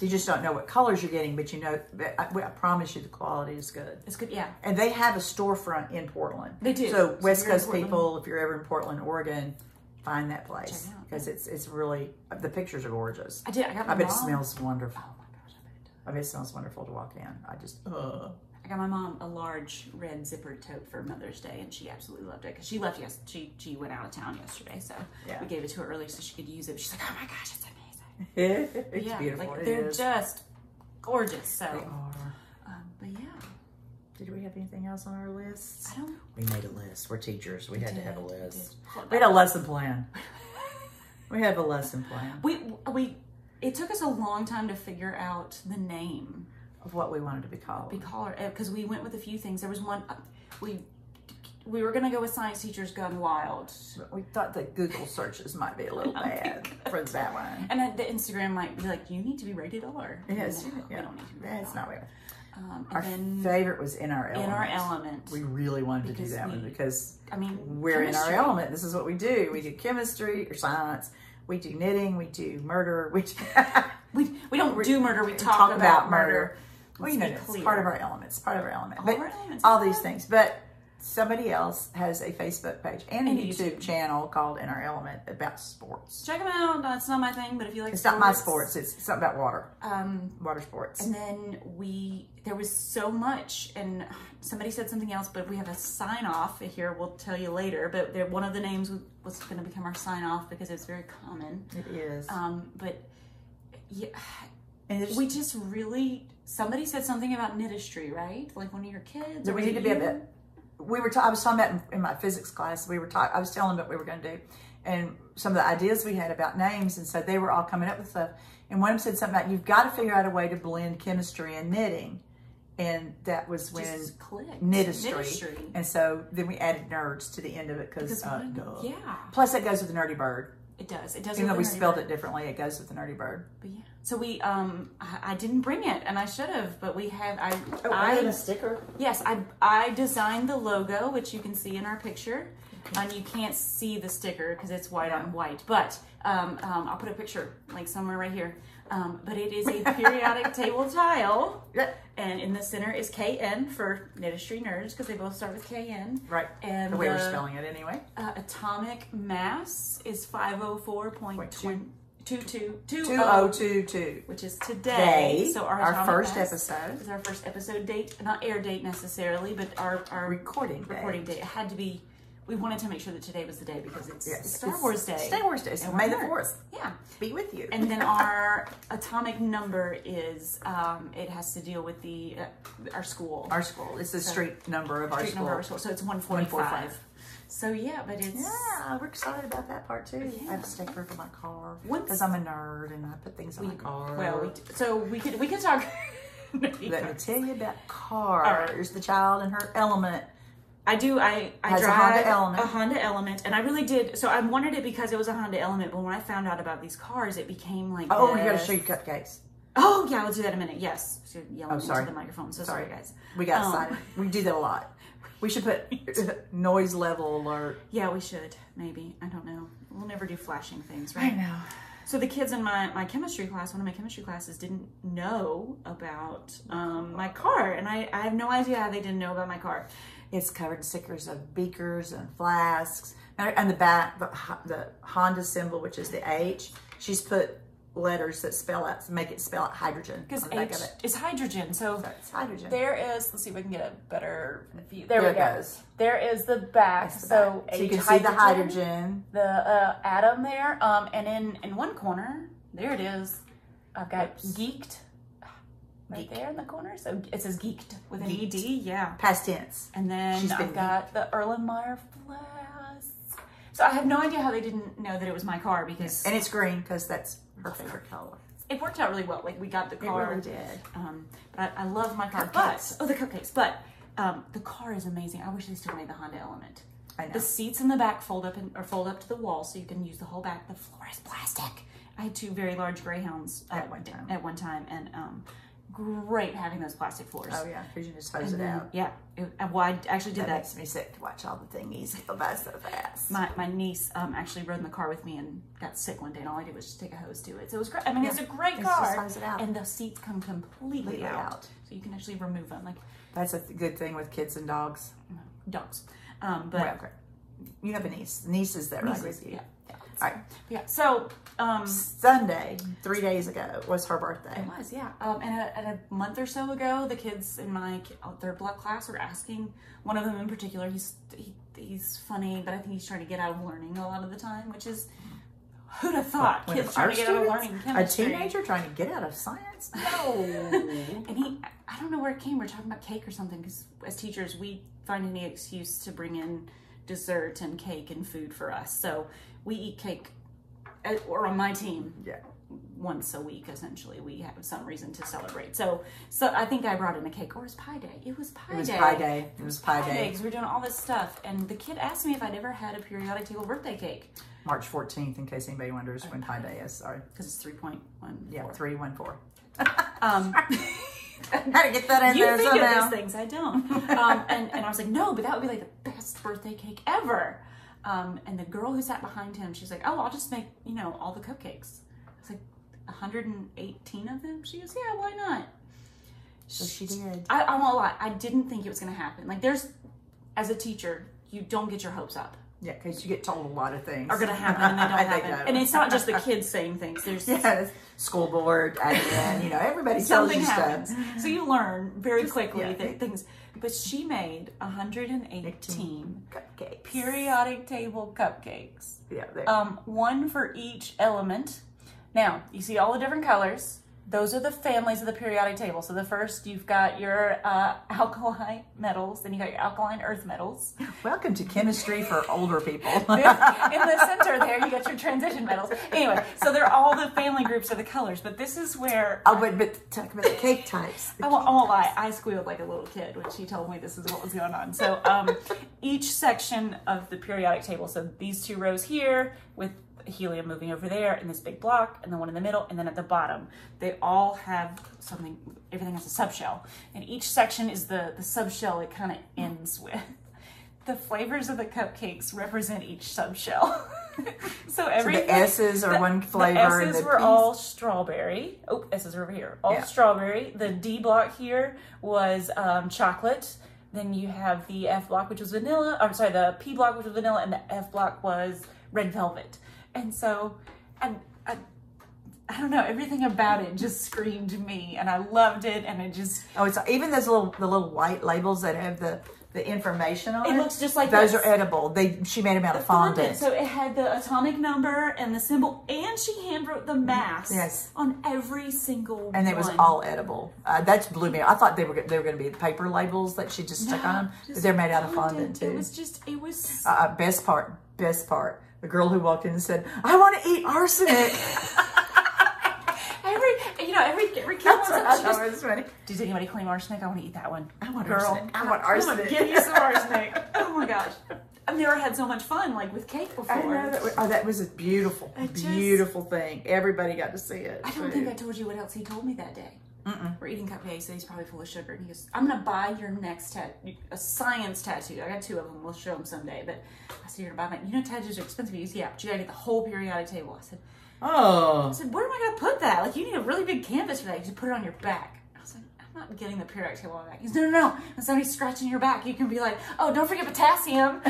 you just don't know what colors you're getting, but you know. I, I promise you, the quality is good. It's good, yeah. And they have a storefront in Portland. They do. So, so West Coast people, if you're ever in Portland, Oregon, find that place because it's it's really the pictures are gorgeous. I did. I got. My I bet mom. it smells wonderful. Oh my gosh, I bet it does. I bet it smells wonderful to walk in. I just. Uh. I got my mom a large red zippered tote for Mother's Day, and she absolutely loved it because she left yes she she went out of town yesterday, so yeah. we gave it to her early so she could use it. She's like, oh my gosh, it's amazing! it's yeah, beautiful. Like, it they're is. just gorgeous. So, they are. Um, but yeah, did we have anything else on our list? I don't. We made a list. We're teachers. We, we had did, to have a list. We, we had a lesson plan. we have a lesson plan. We we it took us a long time to figure out the name. Of what we wanted to be called. Be called, because we went with a few things. There was one, uh, we we were going to go with Science Teachers Gone Wild. We thought that Google searches might be a little bad for that one. And then the Instagram might be like, you need to be rated R. Yes. You know, yeah. We don't need to be rated That's R. not right. Um, and Our then, favorite was In Our Element. In Our Element. We really wanted to do that we, one because I mean, we're chemistry. in our element. This is what we do. We do chemistry or science. We do knitting. We do murder. We do we, we don't we, do murder. We talk, talk about, about murder. murder. Well, you know, it's part of our element. It's part of our element. All, but our all these things. But somebody else has a Facebook page and a and YouTube, YouTube channel called In Our Element about sports. Check them out. No, it's not my thing, but if you like it's sports. It's not my sports. It's something about water. Um, water sports. And then we, there was so much, and somebody said something else, but we have a sign-off here. We'll tell you later, but one of the names was going to become our sign-off because it's very common. It is. Um, but yeah, and we just really, somebody said something about knitistry, right? Like one of your kids. We need to be a bit. We were. I was talking about in my physics class. We were. I was telling them what we were going to do, and some of the ideas we had about names, and so they were all coming up with stuff. And one of them said something about you've got to figure out a way to blend chemistry and knitting, and that was when knitistry. knitistry. And so then we added nerds to the end of it because uh, yeah. Plus, it goes with the Nerdy Bird. It does. It does. Even though we spelled it differently, it goes with the Nerdy Bird. But yeah. So we, um, I, I didn't bring it, and I should have, but we have. I oh, I had a sticker. Yes, I I designed the logo, which you can see in our picture, and um, you can't see the sticker because it's white on white. But um, um, I'll put a picture like somewhere right here. Um, but it is a periodic table tile, and in the center is K N for Knitistry Nerds because they both start with K N. Right. And the way the, we're spelling it anyway. Uh, atomic mass is five oh four point two. two two two oh two two, which is today. Day, so our, our first episode is our first episode date, not air date necessarily, but our, our recording recording date. It had to be. We wanted to make sure that today was the day because it's yes. Star Wars Day. Star Wars Day, so May the fourth. Yeah, be with you. And then our atomic number is. Um, it has to deal with the uh, our school. Our school. It's the so, street number of our street school. Number of our school. So it's one forty-five. So yeah, but it's... Yeah, we're excited about that part too. Yeah. I have a sticker for my car because I'm a nerd and I put things on we, my car. Well, we, so we could, we could talk... Let me tell you about cars. Right. The child and her element. I do, I, I has drive a Honda, element. a Honda Element, and I really did, so I wanted it because it was a Honda Element, but when I found out about these cars, it became like Oh, this. You gotta show you cupcakes. Oh, yeah, we'll do that in a minute, yes. So yelling oh, sorry. into the microphone, so sorry, sorry guys. We got um, excited. We do that a lot. We should put noise level alert. Yeah, we should, maybe. I don't know. We'll never do flashing things, right? I know. So the kids in my, my chemistry class, one of my chemistry classes, didn't know about um, my car. And I, I have no idea how they didn't know about my car. It's covered in stickers of beakers and flasks. And the back, the, the Honda symbol, which is the H, she's put letters that spell out, make it spell out hydrogen. Because H of it. is hydrogen. So, so it's hydrogen. There is, let's see if we can get a better view. There, there we go. Goes. There is the back. The so, back. H so you can hydrogen, see the hydrogen. The uh, atom there. Um, and in, in one corner, there it is. I've got Oops. geeked right Geek. there in the corner. So it says geeked with an geeked. E D. Yeah. Past tense. And then She's I've got geeked. the Erlenmeyer flask. So I have no idea how they didn't know that it was my car because. And it's green because that's her favorite color. It worked out really well. Like we got the car. It really did. Um, but I, I love my car. Cupcakes. But oh, the cupcakes. But um, the car is amazing. I wish they still made the Honda Element. I know. The seats in the back fold up and or fold up to the wall, so you can use the whole back. The floor is plastic. I had two very large Greyhounds at, at one time. At one time, and um, great having those plastic floors. Oh yeah, because you can just hose it out. Yeah. It, well, I actually did that. That makes me sick to watch all the thingies go by so fast. My my niece um, actually rode in the car with me and got sick one day, and all I did was just take a hose to it. So it was great. I mean, yeah. It's a great it's car. Just hose it out. And the seats come completely Leave out. out, so you can actually remove them. Like that's a th good thing with kids and dogs. Dogs, um, but well, okay. you have a niece. Nieces that ride with you. Yeah. yeah. All right. Yeah. So um, Sunday, three days ago, was her birthday. It was, yeah. Um, and a, and a month or so ago, the kids in my third block class were asking. One of them in particular, he's he, he's funny, but I think he's trying to get out of learning a lot of the time, which is who'd have thought? When kids trying to get students, out of learning chemistry. A teenager trying to get out of science? No. And he, I don't know where it came. We're talking about cake or something because as teachers, we find any excuse to bring in dessert and cake and food for us. So. We eat cake, or on my team, yeah. once a week, essentially. We have some reason to celebrate. So so I think I brought in a cake, or it was pie day. It was pie day. It was pie day. It was pie day. Because we were doing all this stuff. And the kid asked me if I'd ever had a periodic table birthday cake. March fourteenth, in case anybody wonders when pie day is. Sorry. Because it's three point one four. Yeah, three one four. um, I gotta get that in you there somehow. You think of these things. I don't. um, and, and I was like, no, but that would be like the best birthday cake ever. Um, and the girl who sat behind him, she's like, oh, I'll just make, you know, all the cupcakes. I was like, one hundred eighteen of them? She goes, yeah, why not? So she did. I, I'm a lot. I didn't think it was going to happen. Like, there's as a teacher, you don't get your hopes up. Yeah, because you get told a lot of things are going to happen and they don't happen. They and it's not just the kids saying things. There's yes. school board, admin, you know, everybody tells you happens. Stuff. So you learn very just, quickly yeah. th things. But she made one hundred eighteen cupcakes. Periodic table cupcakes. Yeah. Um, one for each element. Now, you see all the different colors. Those are the families of the periodic table. So the first, you've got your uh, alkali metals, then you got your alkaline earth metals. Welcome to chemistry for older people. In the center there, you got your transition metals. Anyway, so they're all the family groups of the colors, but this is where... Oh, but, but talk about the cake types. The I won't, I won't lie, I squealed like a little kid when she told me this is what was going on. So um, each section of the periodic table, so these two rows here with helium moving over there in this big block, and the one in the middle, and then at the bottom, they all have something. Everything has a subshell, and each section is the the subshell it kind of ends with. The flavors of the cupcakes represent each subshell. So every so the S's are the, one flavor. The S's and the were P's. All strawberry. Oh, S's are over here. All yeah. strawberry. The D block here was um, chocolate. Then you have the F block, which was vanilla. I'm sorry, the P block, which was vanilla, and the F block was red velvet. And so, and I, I don't know, everything about it just screamed to me, and I loved it, and it just oh, it's even those little the little white labels that have the the information on it. It looks just like those this. Are edible. They she made them out of fondant. fondant. So it had the atomic number and the symbol, and she handwrote the mass yes. on every single and one. And it was all edible. Uh, that's blew me. I thought they were they were going to be paper labels that she just stuck no, on them, but they're made out of fondant, fondant too. It was just it was uh, best part. Best part. The girl who walked in and said, "I want to eat arsenic." every, you know, every every kid wants arsenic. Does anybody claim arsenic? I want to eat that one. I want girl, arsenic. I, I want arsenic. Give you some arsenic. Oh my gosh, I've never had so much fun like with cake before. I know that was, oh, that was a beautiful, just, beautiful thing. Everybody got to see it. I don't too. think I told you what else he told me that day. Mm-mm. We're eating cupcakes, and he's probably full of sugar. And he goes, "I'm gonna buy your next tattoo, a science tattoo. I got two of them. We'll show them someday." But I said, "You're gonna buy my, you know, tattoos are expensive." He goes, "Yeah, but you gotta get the whole periodic table." I said, "Oh." I said, "Where am I gonna put that? Like, you need a really big canvas for that. You should put it on your back." I was like, "I'm not getting the periodic table on my back." He goes, "No, no, no. When somebody's scratching your back, you can be like, oh, don't forget potassium."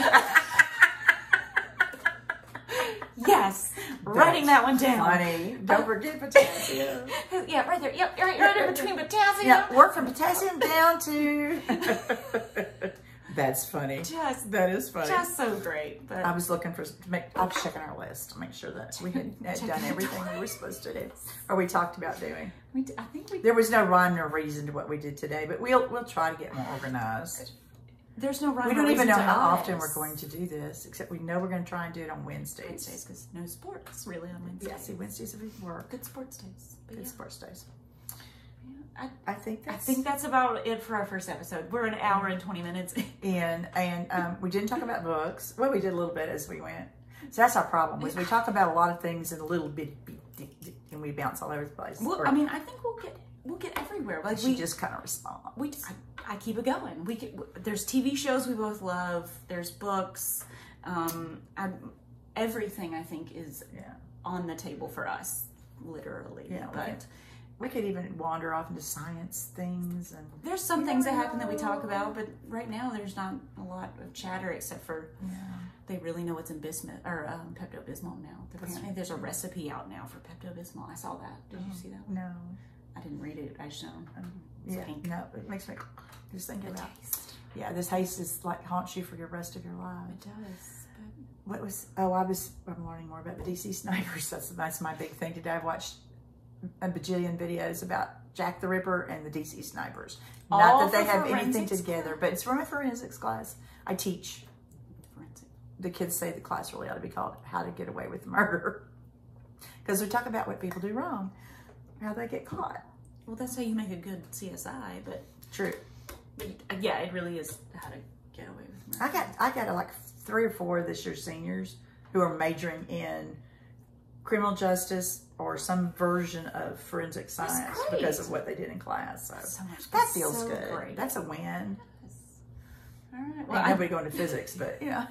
Yes. That's writing that one down. Funny. Don't forget potassium. Yeah, right there. Yep, right, right in between potassium. Yeah, work from potassium down to. That's funny. Just that is funny. Just so great. But I was looking for. Make, I was checking our list to make sure that we had, had done everything we were supposed to do, or we talked about doing. We did, I think we. There was no rhyme or reason to what we did today, but we'll we'll try to get more organized. There's no right. We don't even know how often we're going to do this, except we know we're going to try and do it on Wednesdays. Wednesdays, because no sports really on Wednesdays. Yeah, see, Wednesdays we work. Good sports days. Good yeah. sports days. Yeah, I, I think that's. I think that's about it for our first episode. We're an hour and twenty minutes in, and um, we didn't talk about books. Well, we did a little bit as we went. So that's our problem. Was we talk about a lot of things in a little bit, and we bounce all over the place. Well, or, I mean, I think we'll get. We'll get everywhere. Like she we, just kind of responds. We, I, I keep it going. We could, there's T V shows we both love. There's books. Um, I, everything I think is yeah. on the table for us, literally. Yeah, but right. we could even wander off into science things. And there's some things know. that happen that we talk about, but right now there's not a lot of chatter except for. Yeah. They really know what's in Bismuth or um, Pepto-Bismol now. Apparently, there's a recipe out now for Pepto-Bismol. I saw that. Did oh, you see that one? No. I didn't read it. I just um, yeah, pink. No, it makes me just think the about taste. Yeah, the taste is like haunts you for the rest of your life. It does. But what was? Oh, I was. I'm learning more about the D C snipers. That's that's my big thing today. I've watched a bajillion videos about Jack the Ripper and the D C snipers. All Not that they have anything together, class. But it's from a forensics class I teach. Forensic. The kids say the class really ought to be called "How to Get Away with Murder," because we talk about what people do wrong. How they get caught. Well, that's how you make a good C S I, but true. Yeah, it really is how to get away with murder. I got I got like three or four of this year's seniors who are majoring in criminal justice or some version of forensic science because of what they did in class. So, so much, that feels so good. Great. That's a win. Yes. All right. Well, I'd be going to physics, but yeah. You know.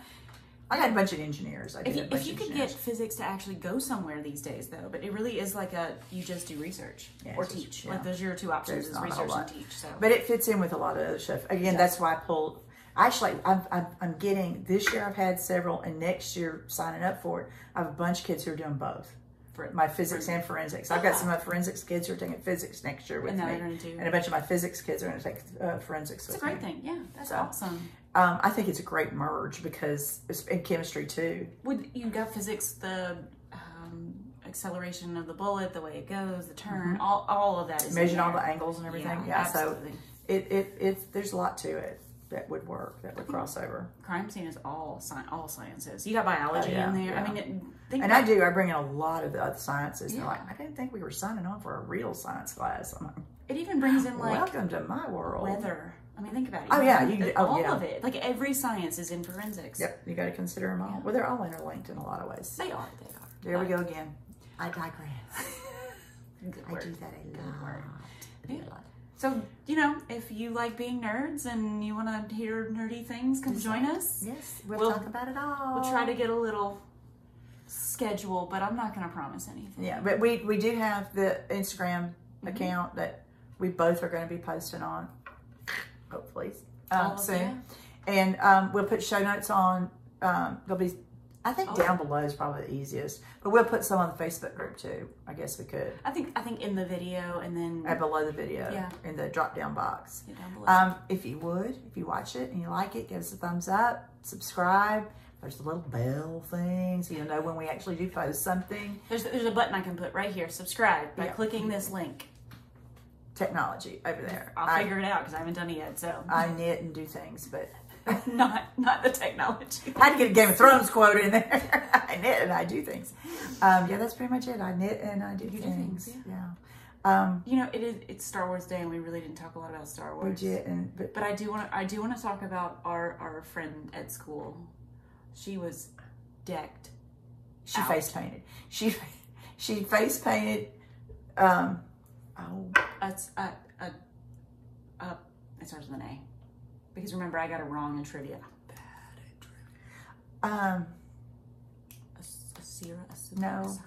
I had a bunch of engineers. I did if you, if you could engineers. get physics to actually go somewhere these days, though, but it really is like a you just do research yeah, or teach. Yeah. Like those are your two options: is research and teach. So, but it fits in with a lot of other stuff. Again, yeah. that's why I pulled. Actually, I'm, I'm, I'm getting, this year I've had several, and next year, signing up for it, I have a bunch of kids who are doing both. For my physics and forensics. I've got some of my forensics kids who are taking physics next year with and me. Do. And a bunch of my physics kids are going to take uh, forensics it's with me. It's a great me. thing. Yeah, that's so, awesome. Um, I think it's a great merge because it's in chemistry too. Would you got physics, the um, acceleration of the bullet, the way it goes, the turn, mm-hmm. all, all of that. Is Measuring all the angles and everything. Yeah, yeah absolutely. So it, it, it, there's a lot to it. That would work. That would cross over. Crime scene is all sci all sciences. You got biology oh, yeah, in there. Yeah. I mean, it, think and I do. I bring in a lot of the other sciences. Yeah. They're like, I didn't think we were signing on for a real science class. I'm like, it even brings in like welcome to my world. Weather. I mean, think about it. You oh know, yeah, you can, all oh, yeah. of it. Like every science is in forensics. Yep, you got to consider them all. Yeah. Well, they're all interlinked in a lot of ways. They are. They are. There but, we go again. I digress. Good word. I do that a lot. Good word. Yeah. A lot. So, you know, if you like being nerds and you want to hear nerdy things, come join us. Yes, we'll, we'll talk about it all. We'll try to get a little schedule, but I'm not going to promise anything. Yeah, but we, we do have the Instagram mm-hmm. account that we both are going to be posting on, hopefully, um, soon. That. And um, we'll put show notes on. Um, there'll be, I think oh. down below is probably the easiest, but we'll put some on the Facebook group too. I guess we could. I think I think in the video and then and below the video, yeah, in the drop down box. Yeah, down below. Um, if you would, if you watch it and you like it, give us a thumbs up, subscribe. There's the little bell thing, so you'll know when we actually do post something. There's there's a button I can put right here, subscribe by yeah. clicking this link. Technology over there. I'll I, figure it out because I haven't done it yet. So I knit and do things, but. not not the technology. I had to get a Game of Thrones quote in there. I knit and I do things. Um, yeah, that's pretty much it. I knit and I do you things. Do things yeah. yeah. Um, you know, it is it's Star Wars Day, and we really didn't talk a lot about Star Wars. We didn't. But, but I do want to I do want to talk about our our friend at school. She was decked. She out. face painted. She she face painted. Um, oh, it's a a a. It starts with an A. Because remember, I got it wrong in trivia. Bad at trivia. Um, Asira, Asira, no.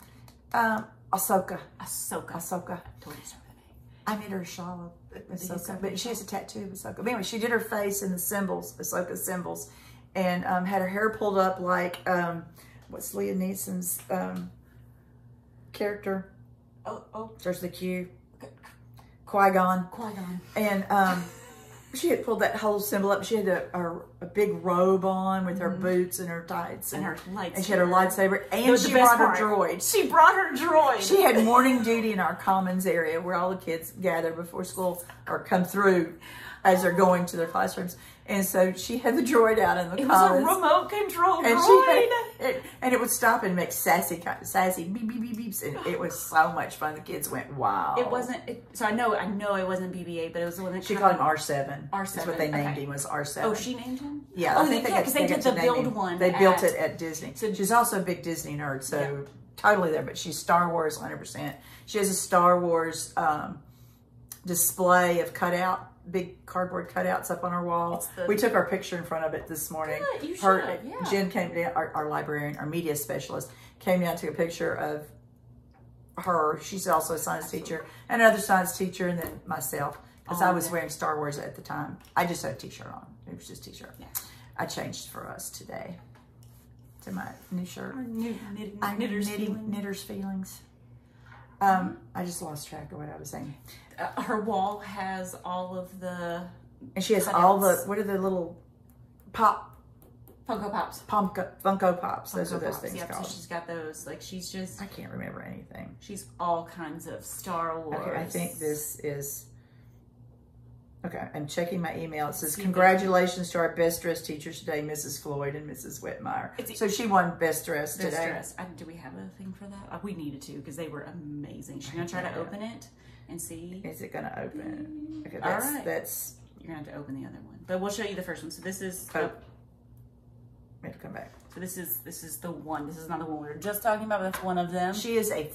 Asira. Um, Ahsoka. Ahsoka. Ahsoka. I totally started with an A. I made her a shawl of Ahsoka, but she has a tattoo of Ahsoka. But anyway, she did her face in the symbols, Ahsoka symbols, and um, had her hair pulled up like um, what's Liam Neeson's um, character? Oh, oh, there's the Q. Qui-Gon. Qui-Gon. And. Um, She had pulled that whole symbol up. She had a, a, a big robe on with her mm. boots and her tights. And, and her lightsaber. And she had her lightsaber. And she brought her droid. She brought her droid. She had morning duty in our commons area where all the kids gather before school or come through as they're going to their classrooms. And so she had the droid out in the it commons. It was a remote control and droid. She had, it, and it would stop and make sassy, sassy beep, beep, beep, beeps. And it was so much fun. The kids went, wow. It wasn't, it, so I know I know it wasn't B B eight, but it was the one that she called him R seven. R seven. That's what they named okay. him, was R seven. Oh, she named him? Yeah. Oh, I think yeah, because they, they did the build one. They at, built it at Disney. So she's also a big Disney nerd, so yeah. totally there. But she's Star Wars one hundred percent. She has a Star Wars um, display of cutout. Big cardboard cutouts up on our wall. We took our picture in front of it this morning. Good, you her, should, yeah. Jen came down, our, our librarian, our media specialist, came down to a picture of her. She's also a science Absolutely. teacher, another science teacher, and then myself, because I was wearing Star Wars at the time. I just had a t-shirt on. It was just a t-shirt. Yeah. I changed for us today to my new shirt. Our new knit, I, knitter's, knitting, feelings. knitter's feelings. Um, I just lost track of what I was saying. Uh, her wall has all of the... And she has cutouts. all the... What are the little pop... Funko Pops. Funko, Funko Pops. Those Funko are those Pops. things yep, called. So she's got those. Like, she's just... I can't remember anything. She's all kinds of Star Wars. Okay, I think this is... Okay, I'm checking my email. It says, congratulations to our best dressed teachers today, Missus Floyd and Missus Whitmire. It's, so she won best dressed best today. Dress. I, do we have a thing for that? We needed to because they were amazing. She's going to try to open it and see. Is it going to open? Okay, that's, All right. that's, You're going to have to open the other one. But we'll show you the first one. So this is... Oh. We have to come back. So this is this is the one. This is not the one we were just talking about, but that's one of them. She is a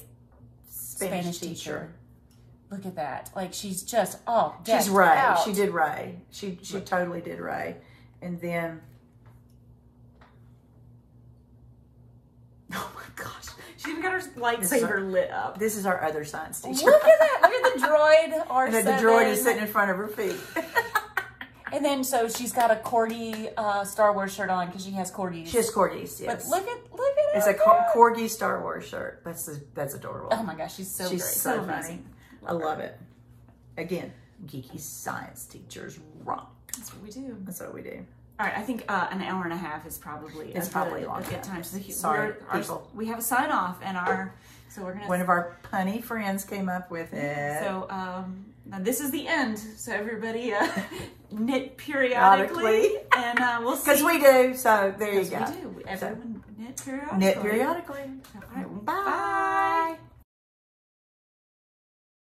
Spanish, Spanish teacher. teacher. Look at that. Like, she's just all decked She's Ray. Out. She did Ray. She she Look. totally did Ray. And then... Oh, my gosh. She's even got her lightsaber lit up. This is our other science teacher. Look at that. Look at the droid. R seven. And the droid is sitting in front of her feet. And then, so she's got a corgi uh, Star Wars shirt on because she has corgis. She has corgis, yes. But look at, look at it. It's a co corgi Star Wars shirt. That's a, that's adorable. Oh my gosh, she's so she's great. She's so funny. I love it. Again, geeky science teachers rock. That's what we do. That's what we do. All right, I think uh, an hour and a half is probably it's a probably good, long a good time. So Sorry, people. Our, we have a sign off, and our so we're gonna. One of our punny friends came up with it. So um, now this is the end. So everybody uh, knit periodically, and uh, we'll see because we do. So there you go. We do. Everyone so, knit periodically. Knit periodically. All right.